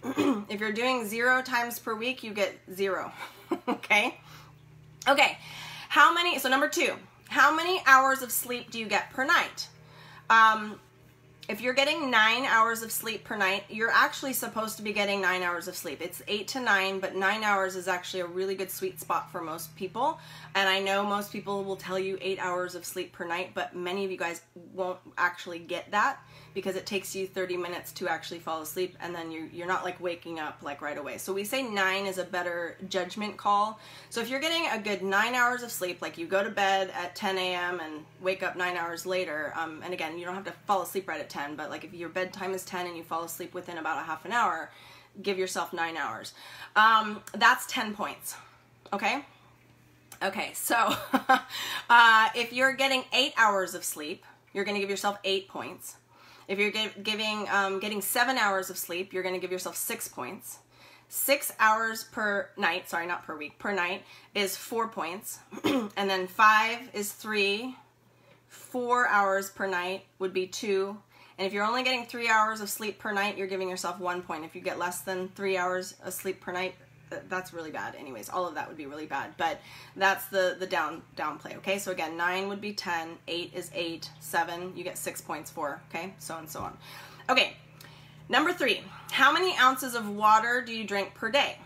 If you're doing zero times per week, you get zero, okay? Okay, how many, so number two, how many hours of sleep do you get per night? Um, if you're getting nine hours of sleep per night, you're actually supposed to be getting nine hours of sleep. It's eight to nine, but nine hours is actually a really good sweet spot for most people. And I know most people will tell you eight hours of sleep per night, but many of you guys won't actually get that because it takes you thirty minutes to actually fall asleep, and then you, you're not like waking up like right away. So we say nine is a better judgment call. So if you're getting a good nine hours of sleep, like you go to bed at ten a m and wake up nine hours later, um, and again, you don't have to fall asleep right at ten, but like if your bedtime is ten and you fall asleep within about a half an hour, give yourself nine hours. Um, that's ten points, okay? Okay, so uh, if you're getting eight hours of sleep, you're gonna give yourself eight points. If you're give, giving, um, getting seven hours of sleep, you're gonna give yourself six points. Six hours per night, sorry, not per week, per night is four points. And then five is three, four hours per night would be two. And if you're only getting three hours of sleep per night, you're giving yourself one point. If you get less than three hours of sleep per night, that's really bad. Anyways, all of that would be really bad, but that's the, the down downplay, okay? So again, nine would be ten, eight is eight, seven, you get six points for, okay? So and so on. Okay, number three, how many ounces of water do you drink per day?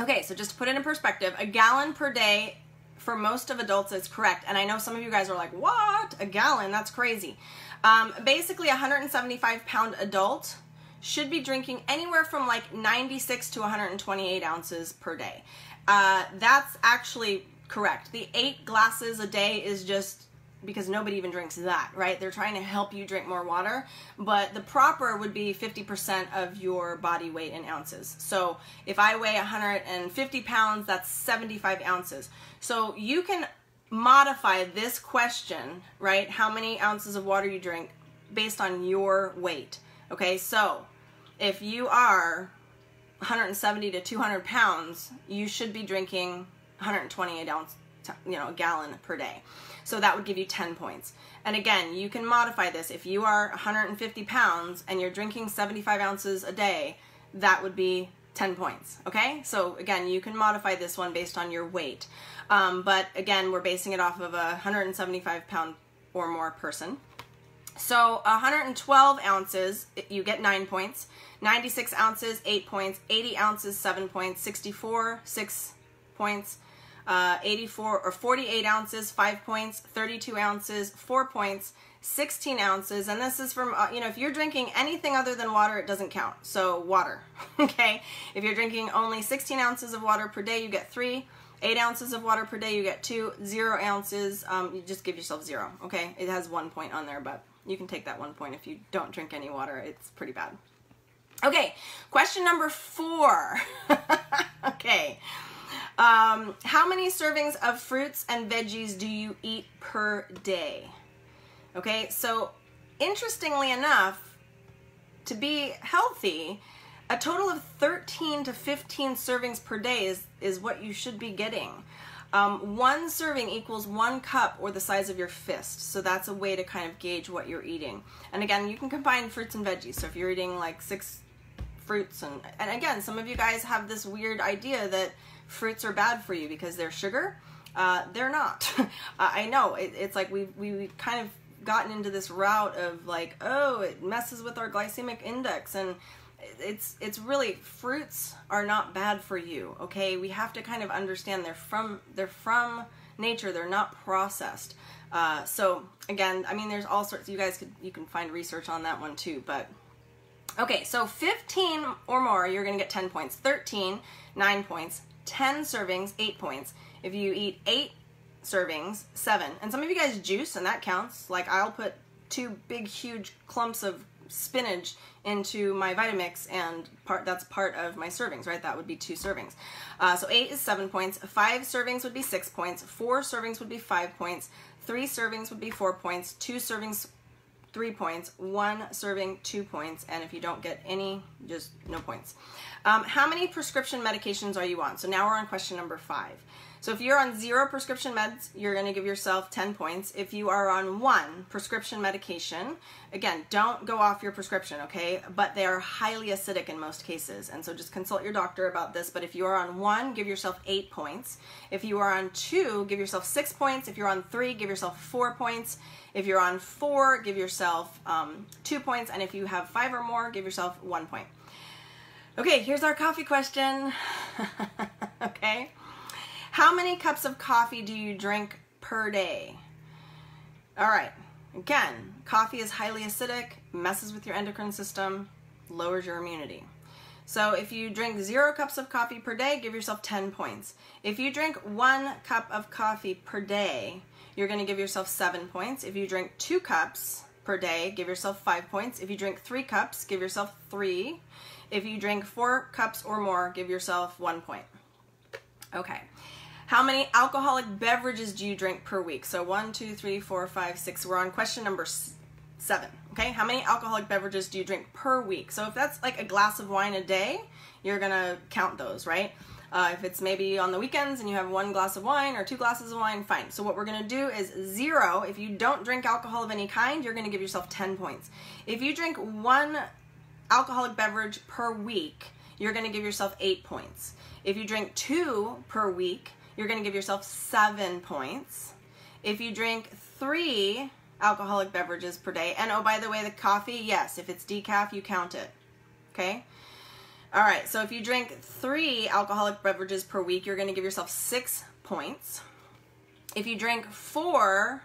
Okay, so just to put it in perspective, a gallon per day for most of adults is correct, and I know some of you guys are like, what? A gallon, that's crazy. Um, basically, a one hundred seventy-five pound adult should be drinking anywhere from like ninety-six to one hundred twenty-eight ounces per day. Uh, that's actually correct. The eight glasses a day is just because nobody even drinks that, right? They're trying to help you drink more water, but the proper would be fifty percent of your body weight in ounces. So if I weigh one hundred fifty pounds, that's seventy-five ounces. So you can modify this question, right? How many ounces of water you drink based on your weight. Okay, so if you are one hundred seventy to two hundred pounds, you should be drinking one hundred twenty-eight ounce, you know, a gallon per day. So that would give you ten points. And again, you can modify this. If you are one hundred fifty pounds and you're drinking seventy-five ounces a day, that would be ten points, okay? So again, you can modify this one based on your weight. Um, but again, we're basing it off of a one hundred seventy-five pound or more person. So one hundred twelve ounces, you get nine points, ninety-six ounces, eight points, eighty ounces, seven points, sixty-four, six points, uh, eighty-four or forty-eight ounces, five points, thirty-two ounces, four points, sixteen ounces. And this is from, uh, you know, if you're drinking anything other than water, it doesn't count. So water, okay? If you're drinking only sixteen ounces of water per day, you get three. eight ounces of water per day, you get two. Zero ounces, um, you just give yourself zero, okay? It has one point on there, but you can take that one point if you don't drink any water. It's pretty bad. Okay, question number four. Okay. Um, how many servings of fruits and veggies do you eat per day? Okay, so interestingly enough, to be healthy, a total of thirteen to fifteen servings per day is, is what you should be getting. Um, one serving equals one cup or the size of your fist. So that's a way to kind of gauge what you're eating. And again, you can combine fruits and veggies. So if you're eating like six fruits, and, and again, some of you guys have this weird idea that fruits are bad for you because they're sugar. Uh, they're not. uh, I know, it, it's like we, we, we kind of gotten into this route of like, oh, it messes with our glycemic index, and It's it's really, fruits are not bad for you, okay? We have to kind of understand they're from they're from nature, they're not processed. Uh, so again, I mean, there's all sorts. You guys could you can find research on that one too. But okay, so fifteen or more, you're gonna get ten points. thirteen, nine points. ten servings, eight points. If you eat eight servings, seven. And some of you guys juice, and that counts. Like, I'll put two big, huge clumps of spinach into my Vitamix, and part that's part of my servings, right? That would be two servings. Uh, so eight is seven points. Five servings would be six points. Four servings would be five points. Three servings would be four points. Two servings, three points. One serving, two points. And if you don't get any, just no points. Um, how many prescription medications are you on? So now we're on question number five. So if you're on zero prescription meds, you're going to give yourself ten points. If you are on one prescription medication, again, don't go off your prescription, okay? But they are highly acidic in most cases. And so just consult your doctor about this. But if you are on one, give yourself eight points. If you are on two, give yourself six points. If you're on three, give yourself four points. If you're on four, give yourself um, two points. And if you have five or more, give yourself one point. Okay, here's our coffee question. Okay. How many cups of coffee do you drink per day? All right, again, coffee is highly acidic, messes with your endocrine system, lowers your immunity. So if you drink zero cups of coffee per day, give yourself ten points. If you drink one cup of coffee per day, you're gonna give yourself seven points. If you drink two cups per day, give yourself five points. If you drink three cups, give yourself three. If you drink four cups or more, give yourself one point. Okay. How many alcoholic beverages do you drink per week? So one, two, three, four, five, six. We're on question number seven, okay? How many alcoholic beverages do you drink per week? So if that's like a glass of wine a day, you're gonna count those, right? Uh, if it's maybe on the weekends and you have one glass of wine or two glasses of wine, fine. So what we're gonna do is zero. If you don't drink alcohol of any kind, you're gonna give yourself ten points. If you drink one alcoholic beverage per week, you're gonna give yourself eight points. If you drink two per week, you're gonna give yourself seven points. If you drink three alcoholic beverages per day, and oh, by the way, the coffee, yes, if it's decaf, you count it, okay? All right, so if you drink three alcoholic beverages per week, you're gonna give yourself six points. If you drink four,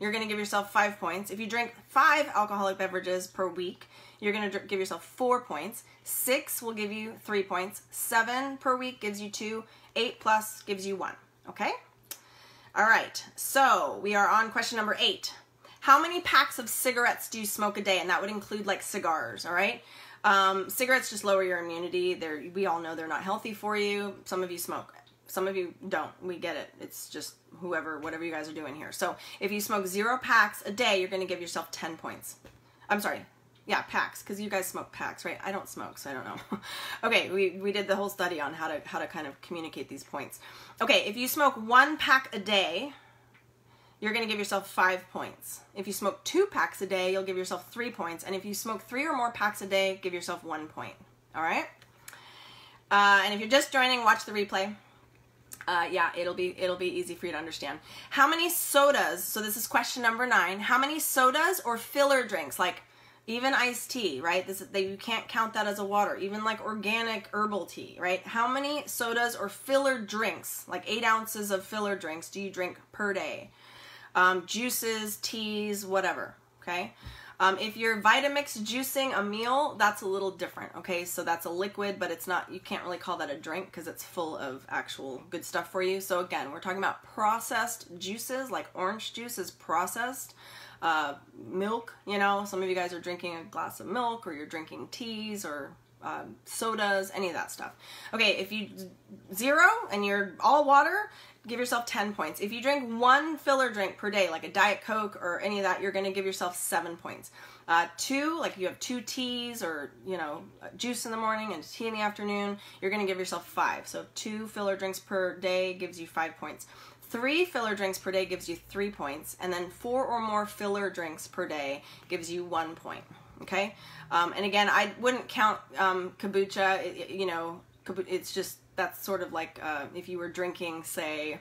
you're gonna give yourself five points. If you drink five alcoholic beverages per week, you're gonna give yourself four points. Six will give you three points. Seven per week gives you two. Eight plus gives you one, okay? All right, so we are on question number eight. How many packs of cigarettes do you smoke a day? And that would include like cigars, all right? Um, cigarettes just lower your immunity. They're, we all know they're not healthy for you. Some of you smoke, some of you don't. We get it. It's just whoever, whatever you guys are doing here. So if you smoke zero packs a day, you're gonna give yourself ten points. I'm sorry. Yeah, packs, because you guys smoke packs, right? I don't smoke, so I don't know. Okay, we, we did the whole study on how to, how to kind of communicate these points. Okay, if you smoke one pack a day, you're gonna give yourself five points. If you smoke two packs a day, you'll give yourself three points. And if you smoke three or more packs a day, give yourself one point, all right? Uh, and if you're just joining, watch the replay. Uh, yeah, it'll be, it'll be easy for you to understand. How many sodas, so this is question number nine, how many sodas or filler drinks, like even iced tea, right? This is, they, you can't count that as a water. Even like organic herbal tea, right? How many sodas or filler drinks, like eight ounces of filler drinks, do you drink per day? Um, juices, teas, whatever, okay? Um, if you're Vitamix juicing a meal, that's a little different, okay? So that's a liquid, but it's not, you can't really call that a drink because it's full of actual good stuff for you. So again, we're talking about processed juices, like orange juice is processed. Uh, milk, you know, some of you guys are drinking a glass of milk, or you're drinking teas or uh, sodas, any of that stuff. Okay, if you zero and you're all water, give yourself ten points. If you drink one filler drink per day, like a Diet Coke or any of that, you're going to give yourself seven points. Uh, two, like you have two teas or, you know, juice in the morning and tea in the afternoon, you're going to give yourself five. So two filler drinks per day gives you five points. Three filler drinks per day gives you three points, and then four or more filler drinks per day gives you one point, okay? Um, and again, I wouldn't count um, kombucha, it, it, you know, it's just, that's sort of like uh, if you were drinking, say,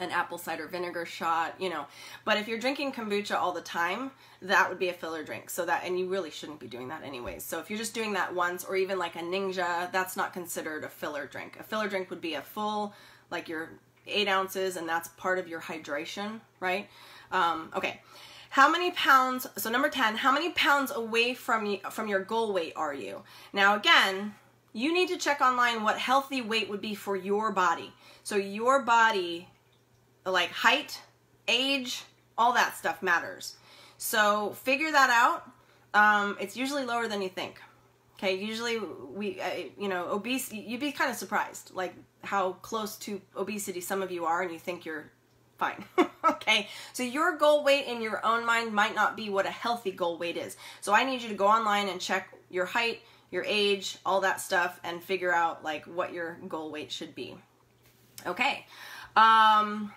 an apple cider vinegar shot, you know. But if you're drinking kombucha all the time, that would be a filler drink. So that, and you really shouldn't be doing that anyways. So if you're just doing that once, or even like a Ninja, that's not considered a filler drink. A filler drink would be a full, like your eight ounces, and that's part of your hydration, right? Um, okay, how many pounds, so number ten, how many pounds away from, you, from your goal weight are you? Now again, you need to check online what healthy weight would be for your body. So your body, like height, age, all that stuff matters. So figure that out. Um, it's usually lower than you think. Okay, usually we, uh, you know, obese, you'd be kind of surprised, like how close to obesity some of you are and you think you're fine. Okay, so your goal weight in your own mind might not be what a healthy goal weight is. So I need you to go online and check your height, your age, all that stuff, and figure out like what your goal weight should be. Okay, um,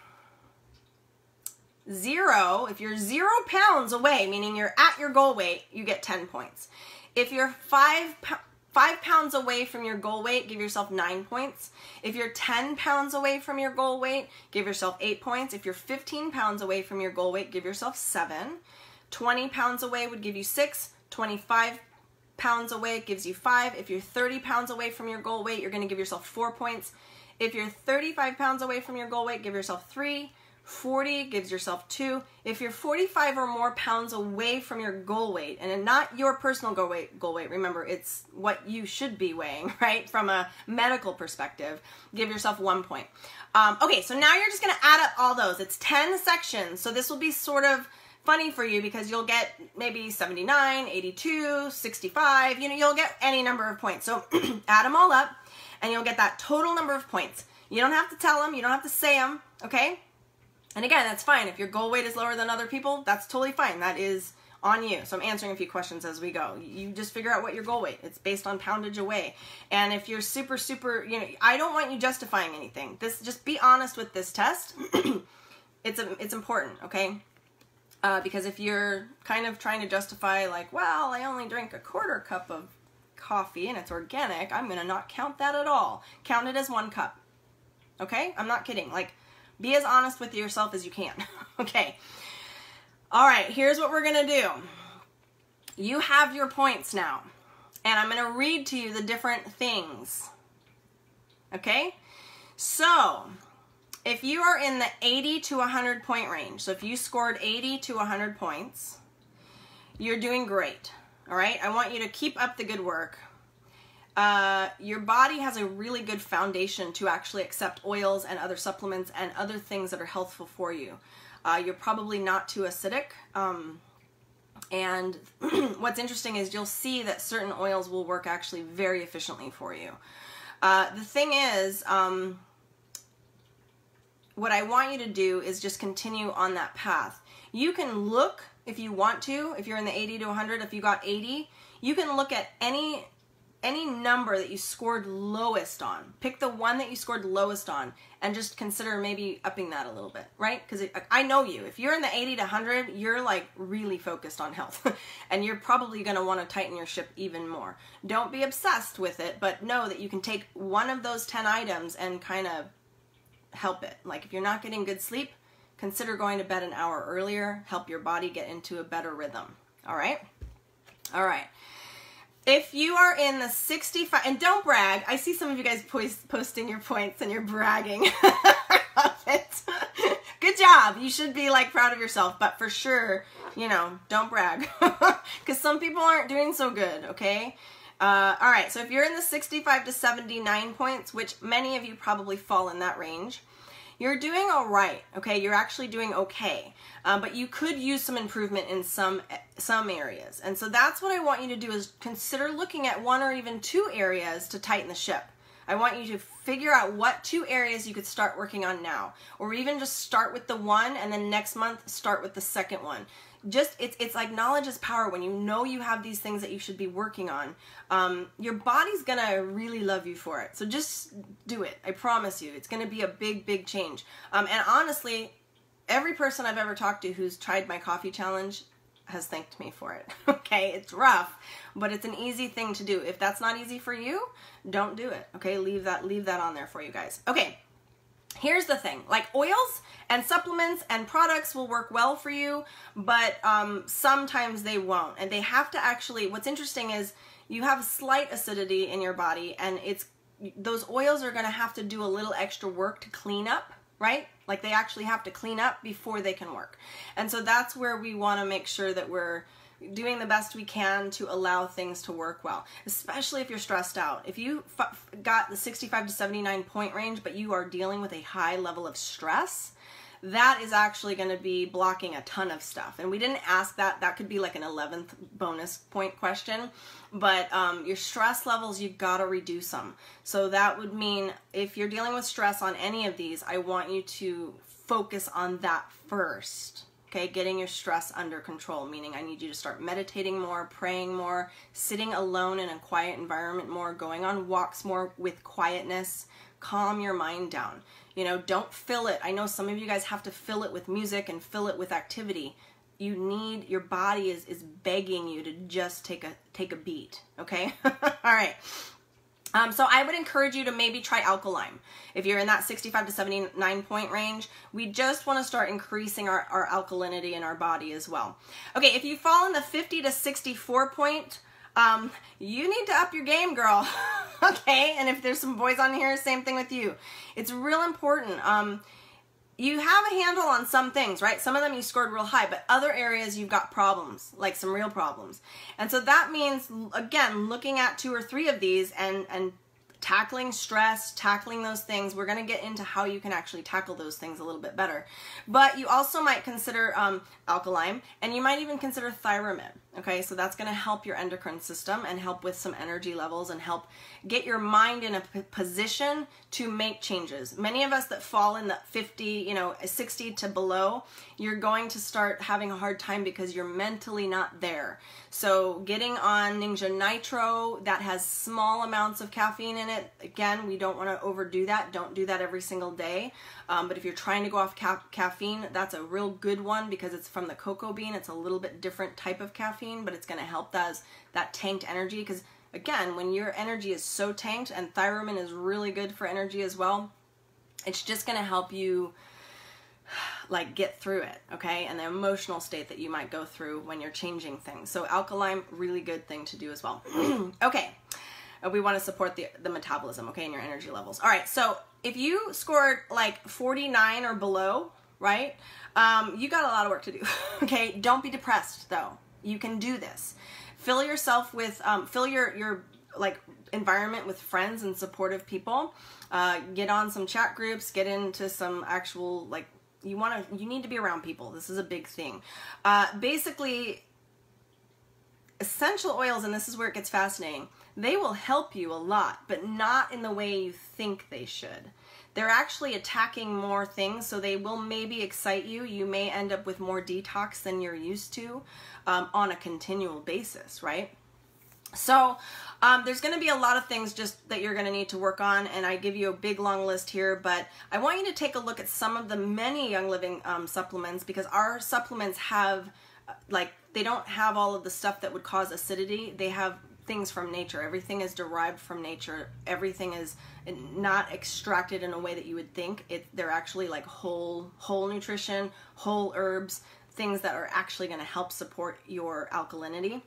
zero, if you're zero pounds away, meaning you're at your goal weight, you get ten points. If you're five, five pounds away from your goal weight, give yourself nine points. If you're ten pounds away from your goal weight, give yourself eight points. If you're fifteen pounds away from your goal weight, give yourself seven. twenty pounds away would give you six. twenty-five pounds away gives you five. If you're thirty pounds away from your goal weight, you're gonna give yourself four points. If you're thirty-five pounds away from your goal weight, give yourself three. forty gives yourself two. If you're forty-five or more pounds away from your goal weight, and not your personal goal weight, goal weight, remember, it's what you should be weighing, right? From a medical perspective, give yourself one point. Um, okay, so now you're just gonna add up all those. It's ten sections, so this will be sort of funny for you because you'll get maybe seventy-nine, eighty-two, sixty-five, you know, you'll get any number of points. So add them all up and you'll get that total number of points. You don't have to tell them, you don't have to say them, okay? And again, that's fine. If your goal weight is lower than other people, that's totally fine. That is on you. So I'm answering a few questions as we go. You just figure out what your goal weight. It's based on poundage away. And if you're super, super, you know, I don't want you justifying anything. This, just be honest with this test. It's a, it's important, okay? Uh, because if you're kind of trying to justify like, well, I only drink a quarter cup of coffee and it's organic, I'm going to not count that at all. Count it as one cup, okay? I'm not kidding. Like, be as honest with yourself as you can, okay? All right, here's what we're gonna do. You have your points now, and I'm gonna read to you the different things, okay? So, if you are in the eighty to one hundred point range, so if you scored eighty to one hundred points, you're doing great, all right? I want you to keep up the good work. Uh, your body has a really good foundation to actually accept oils and other supplements and other things that are healthful for you. Uh, you're probably not too acidic. Um, and what's interesting is you'll see that certain oils will work actually very efficiently for you. Uh, the thing is, um, what I want you to do is just continue on that path. You can look if you want to, if you're in the eighty to one hundred, if you got eighty, you can look at any any number that you scored lowest on. Pick the one that you scored lowest on and just consider maybe upping that a little bit, right? Because I know you. If you're in the eighty to one hundred, you're like really focused on health and you're probably going to want to tighten your ship even more. Don't be obsessed with it, but know that you can take one of those ten items and kind of help it. Like if you're not getting good sleep, consider going to bed an hour earlier, help your body get into a better rhythm. All right? All right. If you are in the sixty-five, and don't brag, I see some of you guys post, posting your points and you're bragging. I love it. Good job. You should be like proud of yourself, but for sure, you know, don't brag because some people aren't doing so good, okay? Uh, all right, so if you're in the sixty-five to seventy-nine points, which many of you probably fall in that range, you're doing all right, okay? You're actually doing okay, uh, but you could use some improvement in some some areas. And so that's what I want you to do is consider looking at one or even two areas to tighten the ship. I want you to figure out what two areas you could start working on now, or even just start with the one and then next month start with the second one. Just, it's, it's like knowledge is power. When you know you have these things that you should be working on, um, your body's gonna really love you for it. So just do it. I promise you. It's gonna be a big, big change. Um, and honestly, every person I've ever talked to who's tried my coffee challenge has thanked me for it. Okay, it's rough, but it's an easy thing to do. If that's not easy for you, don't do it. Okay, leave that, leave that on there for you guys. Okay. Here's the thing, like oils and supplements and products will work well for you, but um, sometimes they won't. And they have to actually, what's interesting is you have slight acidity in your body and it's those oils are going to have to do a little extra work to clean up right? Like they actually have to clean up before they can work. And so that's where we want to make sure that we're doing the best we can to allow things to work well, especially if you're stressed out. If you f got the sixty-five to seventy-nine point range, but you are dealing with a high level of stress, that is actually going to be blocking a ton of stuff. And we didn't ask that. That could be like an eleventh bonus point question. But um, your stress levels, you've got to reduce them. So that would mean if you're dealing with stress on any of these, I want you to focus on that first. Okay, getting your stress under control, meaning I need you to start meditating more, praying more, sitting alone in a quiet environment more, going on walks more with quietness. Calm your mind down. You know, don't fill it. I know some of you guys have to fill it with music and fill it with activity. You need, your body is, is begging you to just take a, take a beat. Okay. All right. Um, so I would encourage you to maybe try alkaline. If you're in that sixty-five to seventy-nine point range, we just want to start increasing our, our alkalinity in our body as well. Okay. If you fall in the fifty to sixty-four point, Um, you need to up your game, girl. Okay. And if there's some boys on here, same thing with you. It's real important. Um, you have a handle on some things, right? Some of them you scored real high, but other areas you've got problems, like some real problems. And so that means, again, looking at two or three of these and, and tackling stress, tackling those things. We're going to get into how you can actually tackle those things a little bit better. But you also might consider um, alkaline, and you might even consider Thyramid. Okay, so that's going to help your endocrine system and help with some energy levels and help get your mind in a position to make changes. Many of us that fall in the fifty, you know, sixty to below, you're going to start having a hard time because you're mentally not there. So getting on Ninja Nitro, that has small amounts of caffeine in it. Again, we don't want to overdo that. Don't do that every single day. Um, but if you're trying to go off ca caffeine, that's a real good one because it's from the cocoa bean. It's a little bit different type of caffeine, but it's going to help that, that tanked energy, because again, when your energy is so tanked, and Thyramid is really good for energy as well, it's just going to help you like get through it, okay, and the emotional state that you might go through when you're changing things. So alkaline, really good thing to do as well. Okay, we want to support the, the metabolism, okay, and your energy levels. All right, so if you scored like forty-nine or below, right, um, you got a lot of work to do. Okay, don't be depressed though. You can do this. Fill yourself with, um, fill your, your like environment with friends and supportive people. Uh, get on some chat groups, get into some actual, like you want to, you need to be around people. This is a big thing. Uh, basically essential oils, and this is where it gets fascinating. They will help you a lot, but not in the way you think they should. They're actually attacking more things, so they will maybe excite you. You may end up with more detox than you're used to um, on a continual basis, right? So um, there's going to be a lot of things just that you're going to need to work on, and I give you a big long list here, but I want you to take a look at some of the many Young Living um, supplements, because our supplements have, like, they don't have all of the stuff that would cause acidity. They have things from nature. Everything is derived from nature. Everything is not extracted in a way that you would think. It, they're actually like whole, whole nutrition, whole herbs, things that are actually going to help support your alkalinity.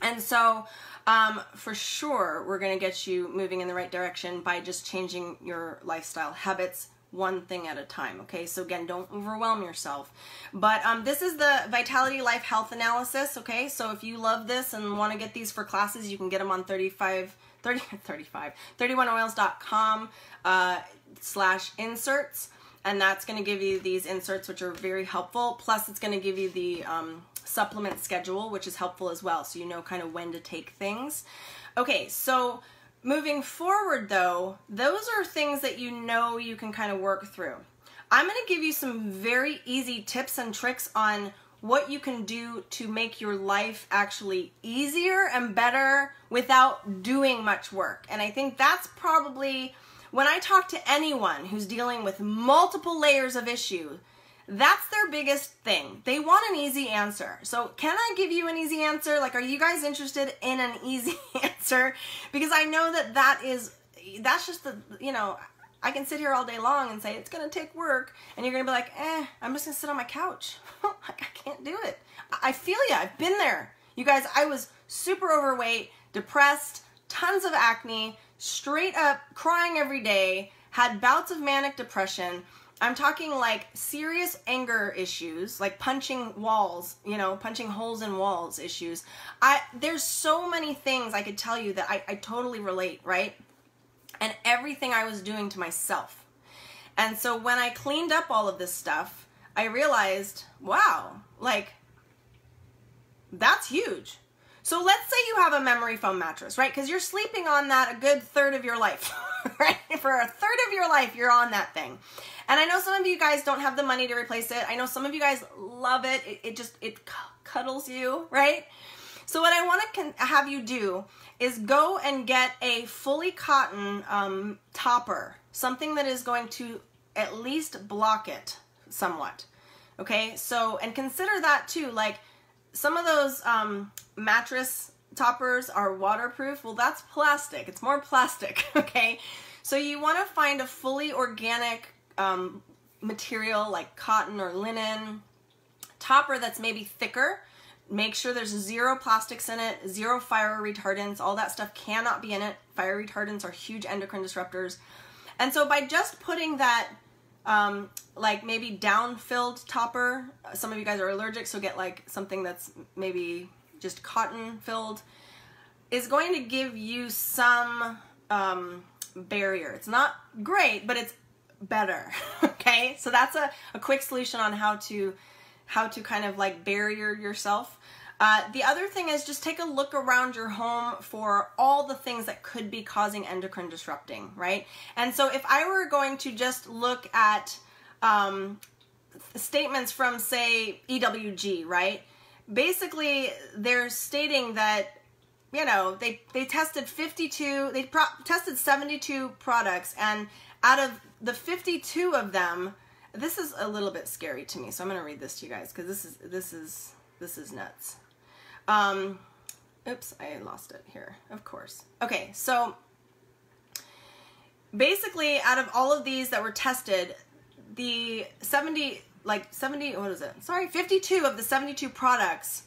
And so um, for sure, we're going to get you moving in the right direction by just changing your lifestyle habits, one thing at a time. Okay. So again, don't overwhelm yourself, but, um, this is the Vitality Life health analysis. Okay. So if you love this and want to get these for classes, you can get them on thirty-one oils dot com uh, slash inserts. And that's going to give you these inserts, which are very helpful. Plus it's going to give you the, um, supplement schedule, which is helpful as well. So you know kind of when to take things. Okay. So moving forward though, those are things that you know you can kind of work through. I'm going to give you some very easy tips and tricks on what you can do to make your life actually easier and better without doing much work. And I think that's probably, when I talk to anyone who's dealing with multiple layers of issue, that's their biggest thing. They want an easy answer. So can I give you an easy answer? Like, are you guys interested in an easy answer? Because I know that that is, that's just the, you know, I can sit here all day long and say, it's going to take work. And you're going to be like, eh, I'm just going to sit on my couch. I can't do it. I feel ya. I've been there. You guys, I was super overweight, depressed, tons of acne, straight up crying every day, had bouts of manic depression. I'm talking like serious anger issues, like punching walls, you know, punching holes in walls issues. I there's so many things I could tell you that I, I totally relate, right? And everything I was doing to myself. And so when I cleaned up all of this stuff, I realized, wow, like, that's huge. So let's say you have a memory foam mattress, right? Because you're sleeping on that a good third of your life, right? For a third of your life, you're on that thing. And I know some of you guys don't have the money to replace it. I know some of you guys love it. It, it just, it cuddles you, right? So what I want to have you do is go and get a fully cotton um, topper, something that is going to at least block it somewhat, okay? So, and consider that too, like, some of those um, mattress toppers are waterproof. Well, that's plastic. It's more plastic, okay? So you want to find a fully organic um, material like cotton or linen topper that's maybe thicker. Make sure there's zero plastics in it, zero fire retardants. All that stuff cannot be in it. Fire retardants are huge endocrine disruptors. And so by just putting that Um, like maybe down-filled topper. Some of you guys are allergic, so get like something that's maybe just cotton-filled, is going to give you some um, barrier. It's not great, but it's better, okay? So that's a, a quick solution on how to, how to kind of like barrier yourself. Uh, the other thing is just take a look around your home for all the things that could be causing endocrine disrupting, right? And so if I were going to just look at um, statements from, say, E W G, right? Basically, they're stating that, you know, they, they tested fifty-two, they pro tested seventy-two products, and out of the fifty-two of them, this is a little bit scary to me, so I'm going to read this to you guys, because this is, this is, this is nuts. Um, oops, I lost it here, of course. Okay, so basically out of all of these that were tested, the seventy, like seventy, what is it? Sorry, fifty-two of the seventy-two products,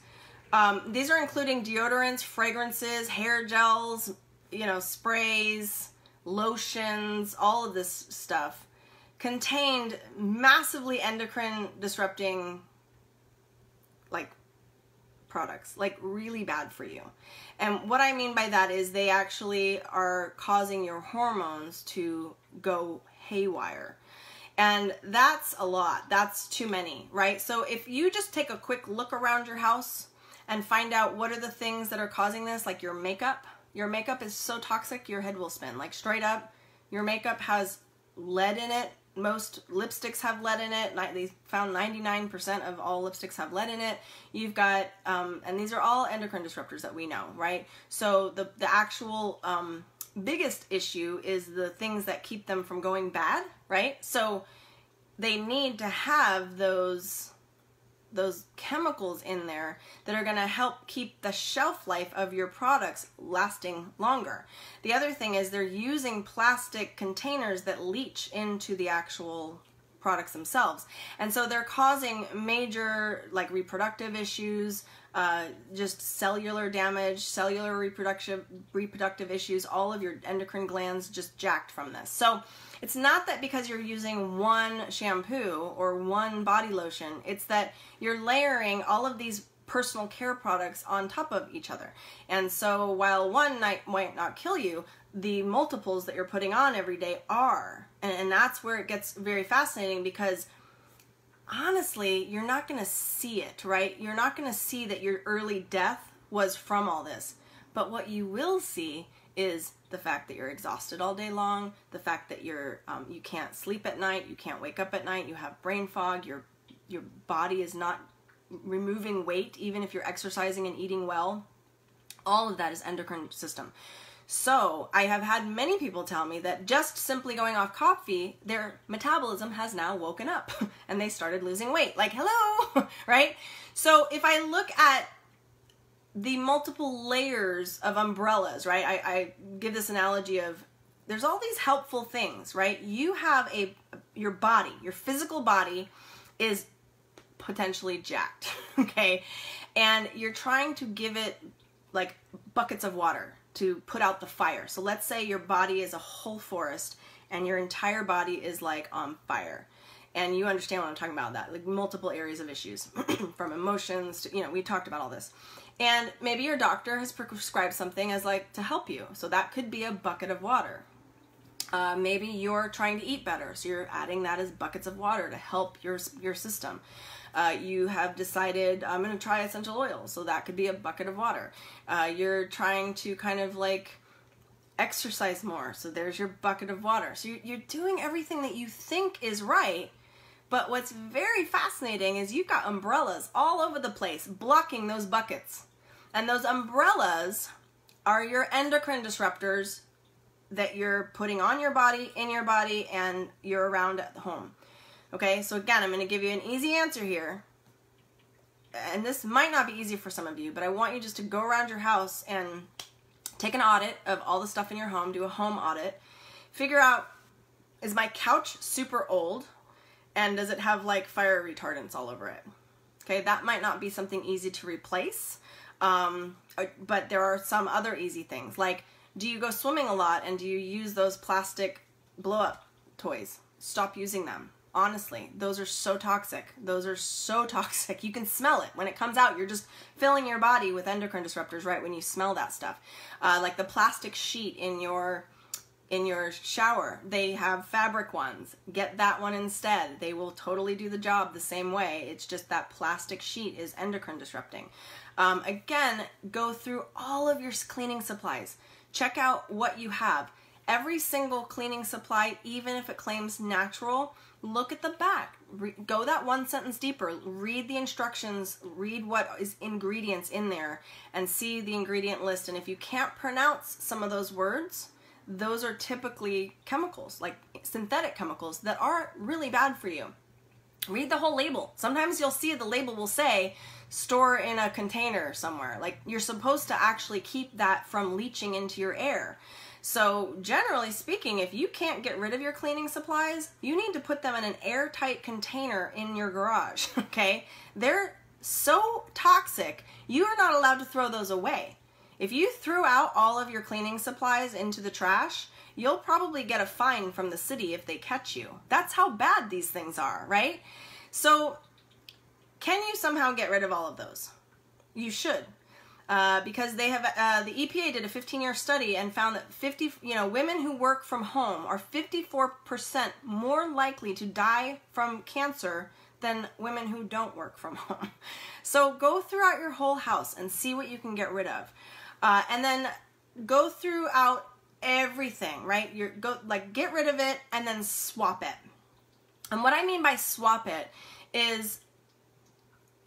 um, these are including deodorants, fragrances, hair gels, you know, sprays, lotions, all of this stuff, contained massively endocrine disrupting, like, products, like really bad for you. And what I mean by that is they actually are causing your hormones to go haywire. And that's a lot. That's too many, right? So if you just take a quick look around your house and find out what are the things that are causing this, like your makeup. Your makeup is so toxic, your head will spin. Like straight up, your makeup has lead in it. Most lipsticks have lead in it. They found ninety-nine percent of all lipsticks have lead in it. You've got, um, and these are all endocrine disruptors that we know, right? So the, the actual um, biggest issue is the things that keep them from going bad, right? So they need to have those, those chemicals in there that are going to help keep the shelf life of your products lasting longer. The other thing is they're using plastic containers that leach into the actual products themselves. And so they're causing major like reproductive issues, uh, just cellular damage, cellular reproductive, reproductive issues, all of your endocrine glands just jacked from this. So it's not that because you're using one shampoo or one body lotion, it's that you're layering all of these personal care products on top of each other. And so while one night might not kill you, the multiples that you're putting on every day are. And, and that's where it gets very fascinating, because honestly, you're not going to see it, right? You're not going to see that your early death was from all this. But what you will see is the fact that you're exhausted all day long, the fact that you're um, you can't sleep at night, you can't wake up at night, you have brain fog, your your body is not removing weight even if you're exercising and eating well. All of that is endocrine system. So I have had many people tell me that just simply going off coffee, their metabolism has now woken up and they started losing weight. Like, hello, right? So if I look at the multiple layers of umbrellas, right? I, I give this analogy of there's all these helpful things, right? You have a, your body, your physical body is potentially jacked, okay? And you're trying to give it like buckets of water to put out the fire. So let's say your body is a whole forest and your entire body is like on fire. and you understand what I'm talking about, that like multiple areas of issues from emotions to, you know, we talked about all this. And maybe your doctor has prescribed something as like to help you. So that could be a bucket of water. Uh, maybe you're trying to eat better, so you're adding that as buckets of water to help your, your system. Uh, you have decided, I'm going to try essential oils, so that could be a bucket of water. Uh, you're trying to kind of like exercise more, so there's your bucket of water. So you're, you're doing everything that you think is right, but what's very fascinating is you've got umbrellas all over the place blocking those buckets. And those umbrellas are your endocrine disruptors that you're putting on your body, in your body, and you're around at home. Okay, so again, I'm going to give you an easy answer here. And this might not be easy for some of you, but I want you just to go around your house and take an audit of all the stuff in your home, do a home audit. Figure out, is my couch super old? And does it have like fire retardants all over it? Okay, that might not be something easy to replace, um, but there are some other easy things, like, do you go swimming a lot and do you use those plastic blow-up toys? Stop using them. Honestly, those are so toxic. Those are so toxic. You can smell it. When it comes out, you're just filling your body with endocrine disruptors right when you smell that stuff. Uh, like the plastic sheet in your, in your shower, they have fabric ones. Get that one instead. They will totally do the job the same way. It's just that plastic sheet is endocrine disrupting. Um, again, go through all of your cleaning supplies. Check out what you have. Every single cleaning supply, even if it claims natural, look at the back. Re- go that one sentence deeper. Read the instructions. Read what is ingredients in there and see the ingredient list. And if you can't pronounce some of those words, those are typically chemicals, like synthetic chemicals that are really bad for you. Read the whole label. Sometimes you'll see the label will say, store in a container somewhere. Like, you're supposed to actually keep that from leaching into your air. So generally speaking, if you can't get rid of your cleaning supplies, you need to put them in an airtight container in your garage, okay? They're so toxic, you are not allowed to throw those away. If you threw out all of your cleaning supplies into the trash, you'll probably get a fine from the city if they catch you. That's how bad these things are, right? So can you somehow get rid of all of those? You should, uh, because they have, uh, the E P A did a fifteen year study and found that fifty, you know, women who work from home are fifty-four percent more likely to die from cancer than women who don't work from home. So go throughout your whole house and see what you can get rid of. Uh, and then go throughout everything, right? You're go like get rid of it and then swap it. And what I mean by swap it is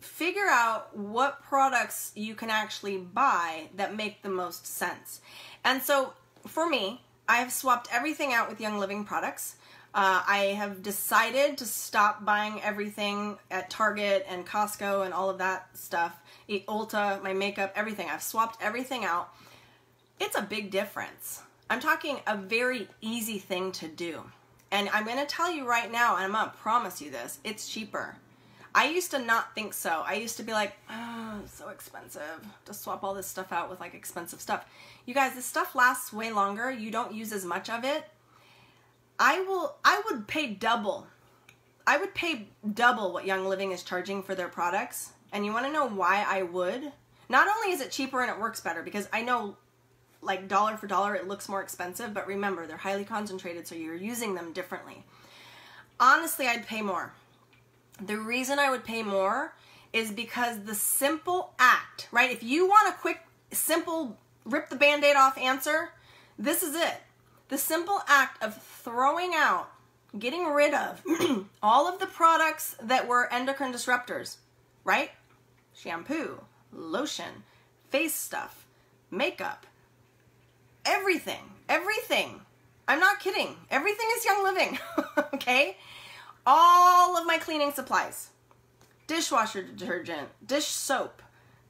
figure out what products you can actually buy that make the most sense. And so for me, I've swapped everything out with Young Living products. Uh, I have decided to stop buying everything at Target and Costco and all of that stuff. Ulta, my makeup, everything. I've swapped everything out. It's a big difference. I'm talking a very easy thing to do. And I'm going to tell you right now, and I'm going to promise you this, it's cheaper. I used to not think so. I used to be like, oh, it's so expensive to swap all this stuff out with like expensive stuff. You guys, this stuff lasts way longer. You don't use as much of it. I will, I would pay double. I would pay double what Young Living is charging for their products. And you want to know why I would? Not only is it cheaper and it works better, because I know like dollar for dollar it looks more expensive, but remember, they're highly concentrated, so you're using them differently. Honestly, I'd pay more. The reason I would pay more is because the simple act, right? If you want a quick, simple, rip the band-aid off answer, this is it. The simple act of throwing out, getting rid of all of the products that were endocrine disruptors, right? Shampoo, lotion, face stuff, makeup, everything, everything. I'm not kidding. Everything is Young Living, okay? All of my cleaning supplies, dishwasher detergent, dish soap,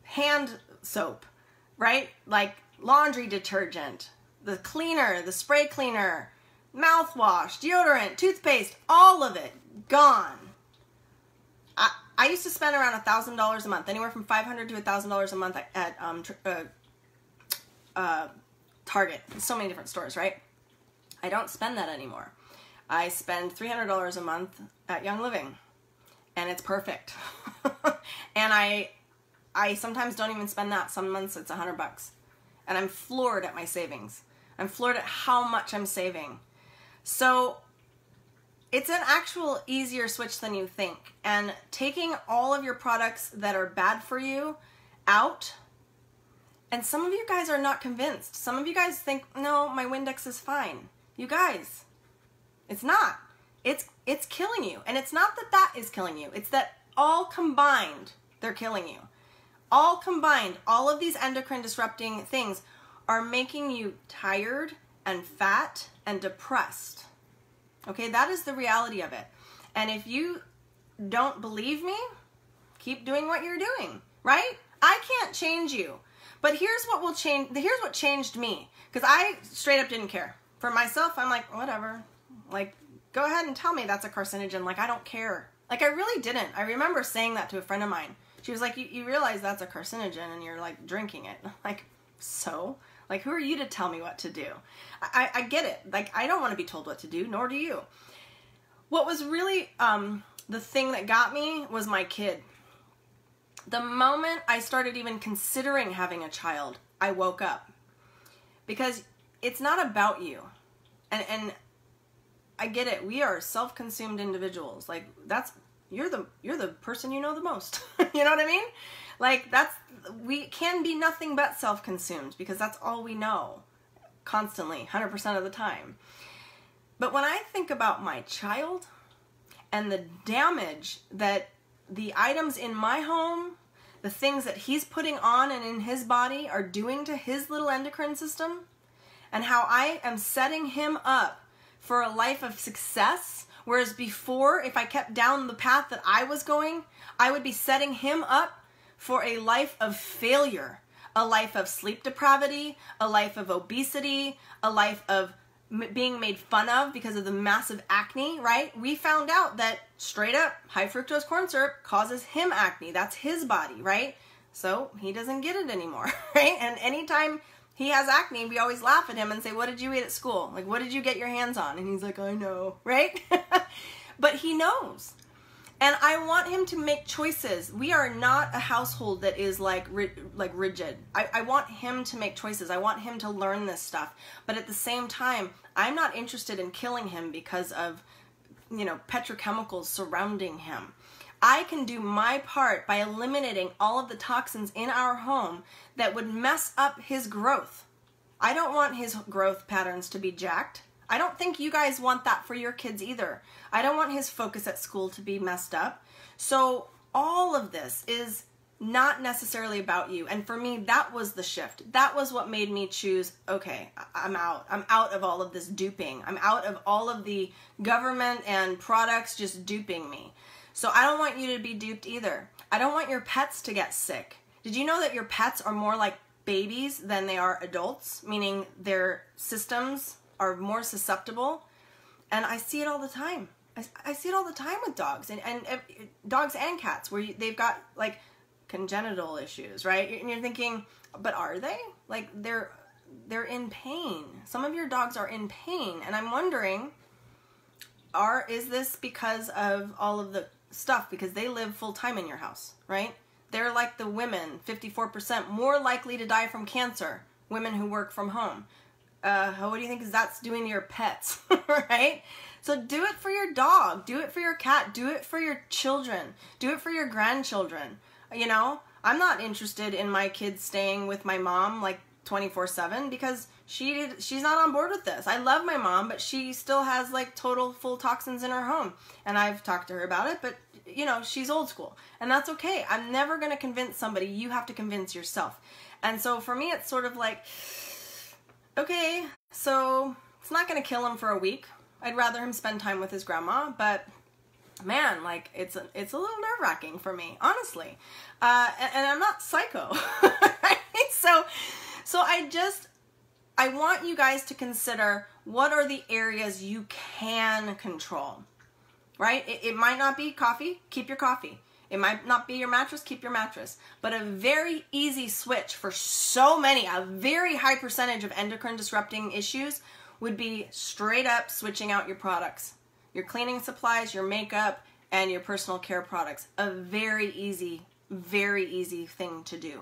hand soap, right? Like laundry detergent, the cleaner, the spray cleaner, mouthwash, deodorant, toothpaste, all of it gone. I, I used to spend around a thousand dollars a month, anywhere from five hundred dollars to a thousand dollars a month at um, tr uh, uh, Target. There's so many different stores, right? I don't spend that anymore. I spend three hundred dollars a month at Young Living, and it's perfect. And I, I sometimes don't even spend that. Some months it's a hundred bucks, and I'm floored at my savings. I'm floored at how much I'm saving. So it's an actual easier switch than you think. And taking all of your products that are bad for you out, and some of you guys are not convinced. Some of you guys think, no, my Windex is fine. You guys, it's not. It's, it's killing you. And it's not that that is killing you. It's that all combined, they're killing you. All combined, all of these endocrine disrupting things are making you tired and fat and depressed. Okay, that is the reality of it. And if you don't believe me, keep doing what you're doing, right? I can't change you. But here's what will change, here's what changed me. Because I straight up didn't care. For myself, I'm like, whatever. Like, go ahead and tell me that's a carcinogen. Like, I don't care. Like, I really didn't. I remember saying that to a friend of mine. She was like, you, you realize that's a carcinogen and you're like drinking it. Like, so? Like, who are you to tell me what to do? I, I get it. Like, I don't want to be told what to do, nor do you. What was really um, the thing that got me was my kid. The moment I started even considering having a child, I woke up. Because it's not about you. And, and I get it. We are self-consumed individuals. Like, that's, you're the, you're the person you know the most. You know what I mean? Like, that's, we can be nothing but self-consumed, because that's all we know constantly, one hundred percent of the time. But when I think about my child and the damage that the items in my home, the things that he's putting on and in his body are doing to his little endocrine system, and how I am setting him up for a life of success, whereas before, if I kept down the path that I was going, I would be setting him up for a life of failure, a life of sleep depravity, a life of obesity, a life of m being made fun of because of the massive acne, right? We found out that straight up high fructose corn syrup causes him acne. That's his body, right? So he doesn't get it anymore, right? And anytime he has acne, we always laugh at him and say, what did you eat at school? Like, what did you get your hands on? And he's like, I know, right? But he knows. And I want him to make choices. We are not a household that is like like rigid. I, I want him to make choices. I want him to learn this stuff. But at the same time, I'm not interested in killing him because of, you know, petrochemicals surrounding him. I can do my part by eliminating all of the toxins in our home that would mess up his growth. I don't want his growth patterns to be jacked. I don't think you guys want that for your kids either. I don't want his focus at school to be messed up. So all of this is not necessarily about you. And for me, that was the shift. That was what made me choose, okay, I'm out. I'm out of all of this duping. I'm out of all of the government and products just duping me. So I don't want you to be duped either. I don't want your pets to get sick. Did you know that your pets are more like babies than they are adults? Meaning their systems are more susceptible. And I see it all the time. I, I see it all the time with dogs and, and uh, dogs and cats, where you, they've got like congenital issues, right? And you're thinking, but are they? Like, they're they're in pain. Some of your dogs are in pain, and I'm wondering, are is this because of all of the stuff? Because they live full time in your house, right? They're like the women, fifty-four percent more likely to die from cancer, women who work from home. Uh, what do you think is that's doing to your pets, right? So do it for your dog, do it for your cat, do it for your children, do it for your grandchildren. You know, I'm not interested in my kids staying with my mom like twenty-four seven, because she did, she's not on board with this. I love my mom, but she still has like total full toxins in her home. And I've talked to her about it, but you know, she's old school, and that's okay. I'm never going to convince somebody. You have to convince yourself. And so for me, it's sort of like, okay, so it's not going to kill him for a week. I'd rather him spend time with his grandma, but man, like it's a, it's a little nerve-wracking for me, honestly. Uh, and, and I'm not psycho. Right? So, so I just, I want you guys to consider, what are the areas you can control, right? It, it might not be coffee. Keep your coffee. It might not be your mattress, keep your mattress. But a very easy switch for so many, a very high percentage of endocrine disrupting issues would be straight up switching out your products, your cleaning supplies, your makeup, and your personal care products. A very easy, very easy thing to do.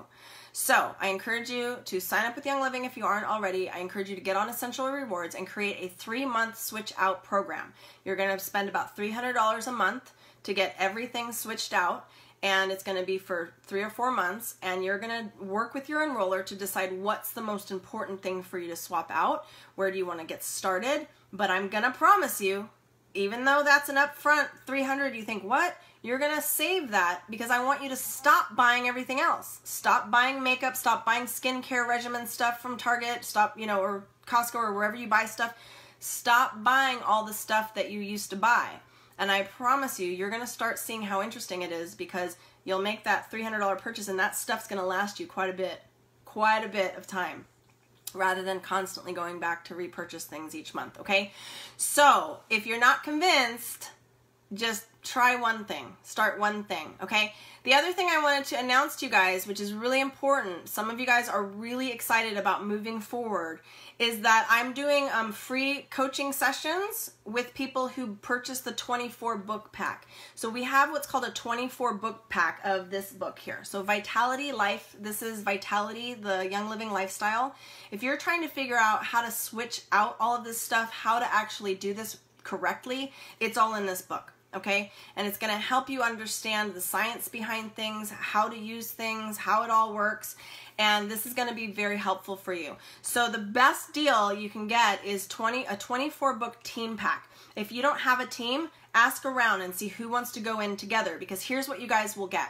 So I encourage you to sign up with Young Living if you aren't already. I encourage you to get on Essential Rewards and create a three-month switch-out program. You're going to spend about three hundred dollars a month to get everything switched out, and it's going to be for three or four months, and you're going to work with your enroller to decide what's the most important thing for you to swap out, where do you want to get started. But I'm going to promise you, even though that's an upfront three hundred dollars, you think, what? You're going to save that because I want you to stop buying everything else. Stop buying makeup, stop buying skincare regimen stuff from Target, stop, you know, or Costco or wherever you buy stuff. Stop buying all the stuff that you used to buy. And I promise you, you're going to start seeing how interesting it is, because you'll make that three hundred dollar purchase and that stuff's going to last you quite a bit, quite a bit of time, rather than constantly going back to repurchase things each month, okay? So if you're not convinced, just try one thing. Start one thing, okay? The other thing I wanted to announce to you guys, which is really important, some of you guys are really excited about moving forward, is that I'm doing um, free coaching sessions with people who purchase the twenty-four book pack. So we have what's called a twenty-four book pack of this book here. So Vitality Life, this is Vitality, the Young Living Lifestyle. If you're trying to figure out how to switch out all of this stuff, how to actually do this correctly, it's all in this book. Okay, and it's going to help you understand the science behind things, how to use things, how it all works, and this is going to be very helpful for you. So the best deal you can get is twenty a twenty-four book team pack. If you don't have a team, ask around and see who wants to go in together, because here's what you guys will get.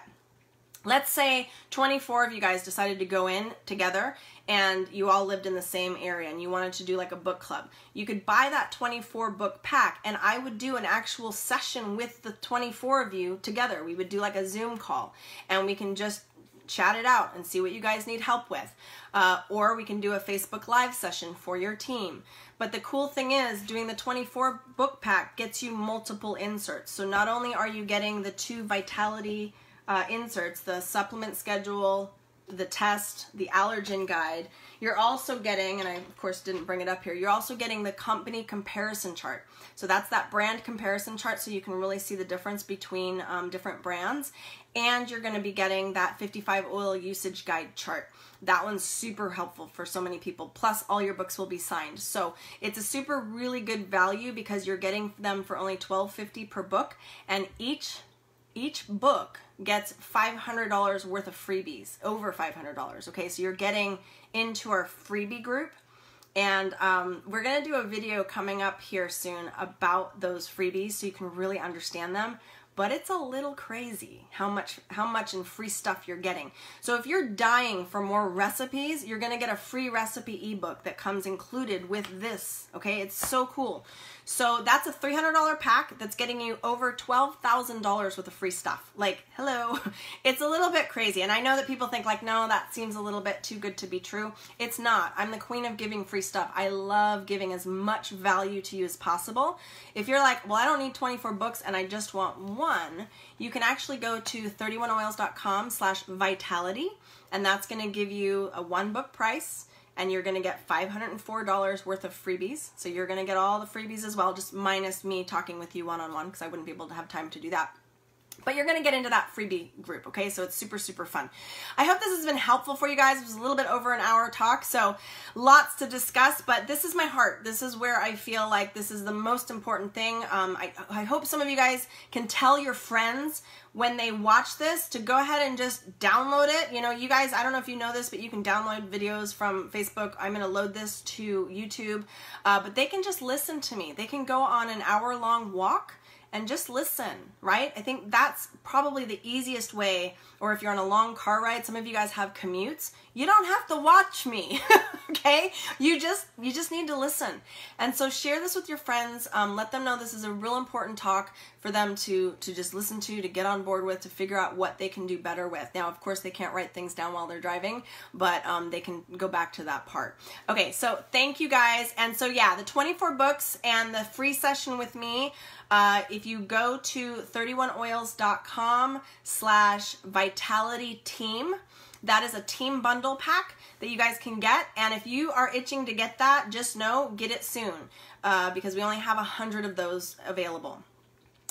Let's say twenty-four of you guys decided to go in together and you all lived in the same area and you wanted to do like a book club. You could buy that twenty-four book pack and I would do an actual session with the twenty-four of you together. We would do like a Zoom call and we can just chat it out and see what you guys need help with. Uh, or we can do a Facebook Live session for your team. But the cool thing is, doing the twenty-four book pack gets you multiple inserts. So not only are you getting the two Vitality Uh, inserts, the supplement schedule, the test, the allergen guide, you're also getting, and I of course didn't bring it up here, you're also getting the company comparison chart. So that's that brand comparison chart, so you can really see the difference between um, different brands. And you're going to be getting that fifty-five oil usage guide chart. That one's super helpful for so many people. Plus all your books will be signed. So it's a super really good value because you're getting them for only twelve fifty per book, and each Each book gets five hundred dollars worth of freebies, over five hundred dollars, okay? So you're getting into our freebie group, and um, we're going to do a video coming up here soon about those freebies so you can really understand them, but it's a little crazy how much, how much in free stuff you're getting. So if you're dying for more recipes, you're going to get a free recipe ebook that comes included with this, okay? It's so cool. So that's a three hundred dollar pack that's getting you over twelve thousand dollars worth of free stuff. Like, hello. It's a little bit crazy. And I know that people think like, no, that seems a little bit too good to be true. It's not. I'm the queen of giving free stuff. I love giving as much value to you as possible. If you're like, well, I don't need twenty-four books and I just want one, you can actually go to thirty-one oils dot com slash vitality, and that's going to give you a one book price. And you're going to get five hundred four dollars worth of freebies. So you're going to get all the freebies as well, just minus me talking with you one-on-one because I wouldn't be able to have time to do that. But you're going to get into that freebie group, okay? So it's super, super fun. I hope this has been helpful for you guys. It was a little bit over an hour talk, so lots to discuss, but this is my heart. This is where I feel like this is the most important thing. Um, I, I hope some of you guys can tell your friends when they watch this to go ahead and just download it. You know, you guys, I don't know if you know this, but you can download videos from Facebook. I'm going to load this to YouTube, uh, but they can just listen to me. They can go on an hour-long walk and just listen, right? I think that's probably the easiest way, or if you're on a long car ride, some of you guys have commutes, you don't have to watch me, okay? You just you just need to listen. And so share this with your friends. Um, let them know this is a real important talk for them to, to just listen to, to get on board with, to figure out what they can do better with. Now, of course, they can't write things down while they're driving, but um, they can go back to that part. Okay, so thank you guys. And so yeah, the twenty-four books and the free session with me, uh, if you go to thirty-one oils dot com slash vitality team, That is a team bundle pack that you guys can get, and if you are itching to get that, just know, get it soon uh, because we only have a hundred of those available.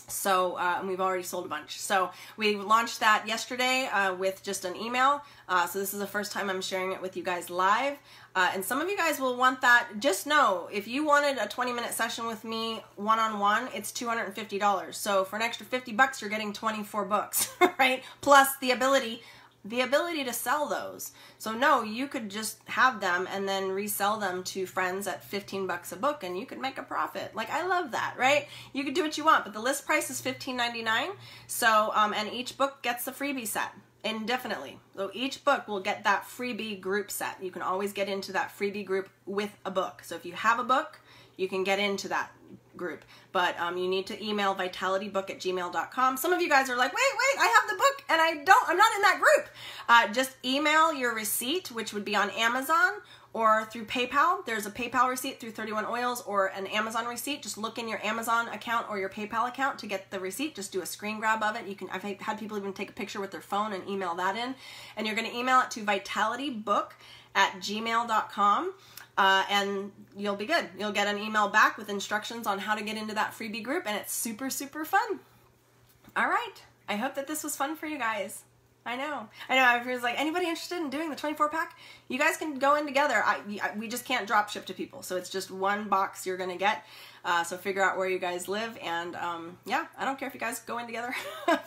So, uh, and we've already sold a bunch. So we launched that yesterday uh, with just an email. Uh, so this is the first time I'm sharing it with you guys live. Uh, and some of you guys will want that. Just know, if you wanted a twenty minute session with me one-on-one, it's two hundred fifty dollars. So for an extra fifty bucks, you're getting twenty-four books, right? Plus the ability, the ability to sell those. So no, you could just have them and then resell them to friends at fifteen bucks a book, and you could make a profit. Like, I love that, right? You could do what you want, but the list price is fifteen ninety-nine. So, um, and each book gets the freebie set indefinitely. So each book will get that freebie group set. You can always get into that freebie group with a book. So if you have a book, you can get into that group, but um, you need to email vitalitybook at gmail dot com. Some of you guys are like, wait, wait, I have the book and I don't, I'm not in that group. Uh, just email your receipt, which would be on Amazon or through PayPal. There's a PayPal receipt through thirty-one oils or an Amazon receipt. Just look in your Amazon account or your PayPal account to get the receipt. Just do a screen grab of it. You can, I've had people even take a picture with their phone and email that in, and you're going to email it to vitalitybook at gmail dot com. Uh, and you'll be good. You'll get an email back with instructions on how to get into that freebie group, and it's super, super fun. All right. I hope that this was fun for you guys. I know. I know. I was like, anybody interested in doing the twenty-four pack? You guys can go in together. I, I, we just can't drop ship to people, so it's just one box you're going to get. Uh, so figure out where you guys live, and um, yeah, I don't care if you guys go in together.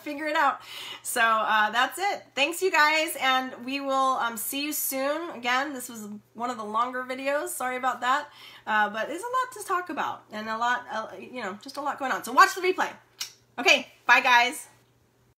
Figure it out. So uh, that's it. Thanks, you guys, and we will um, see you soon. Again, this was one of the longer videos. Sorry about that, uh, but there's a lot to talk about and a lot, uh, you know, just a lot going on. So watch the replay. Okay, bye, guys.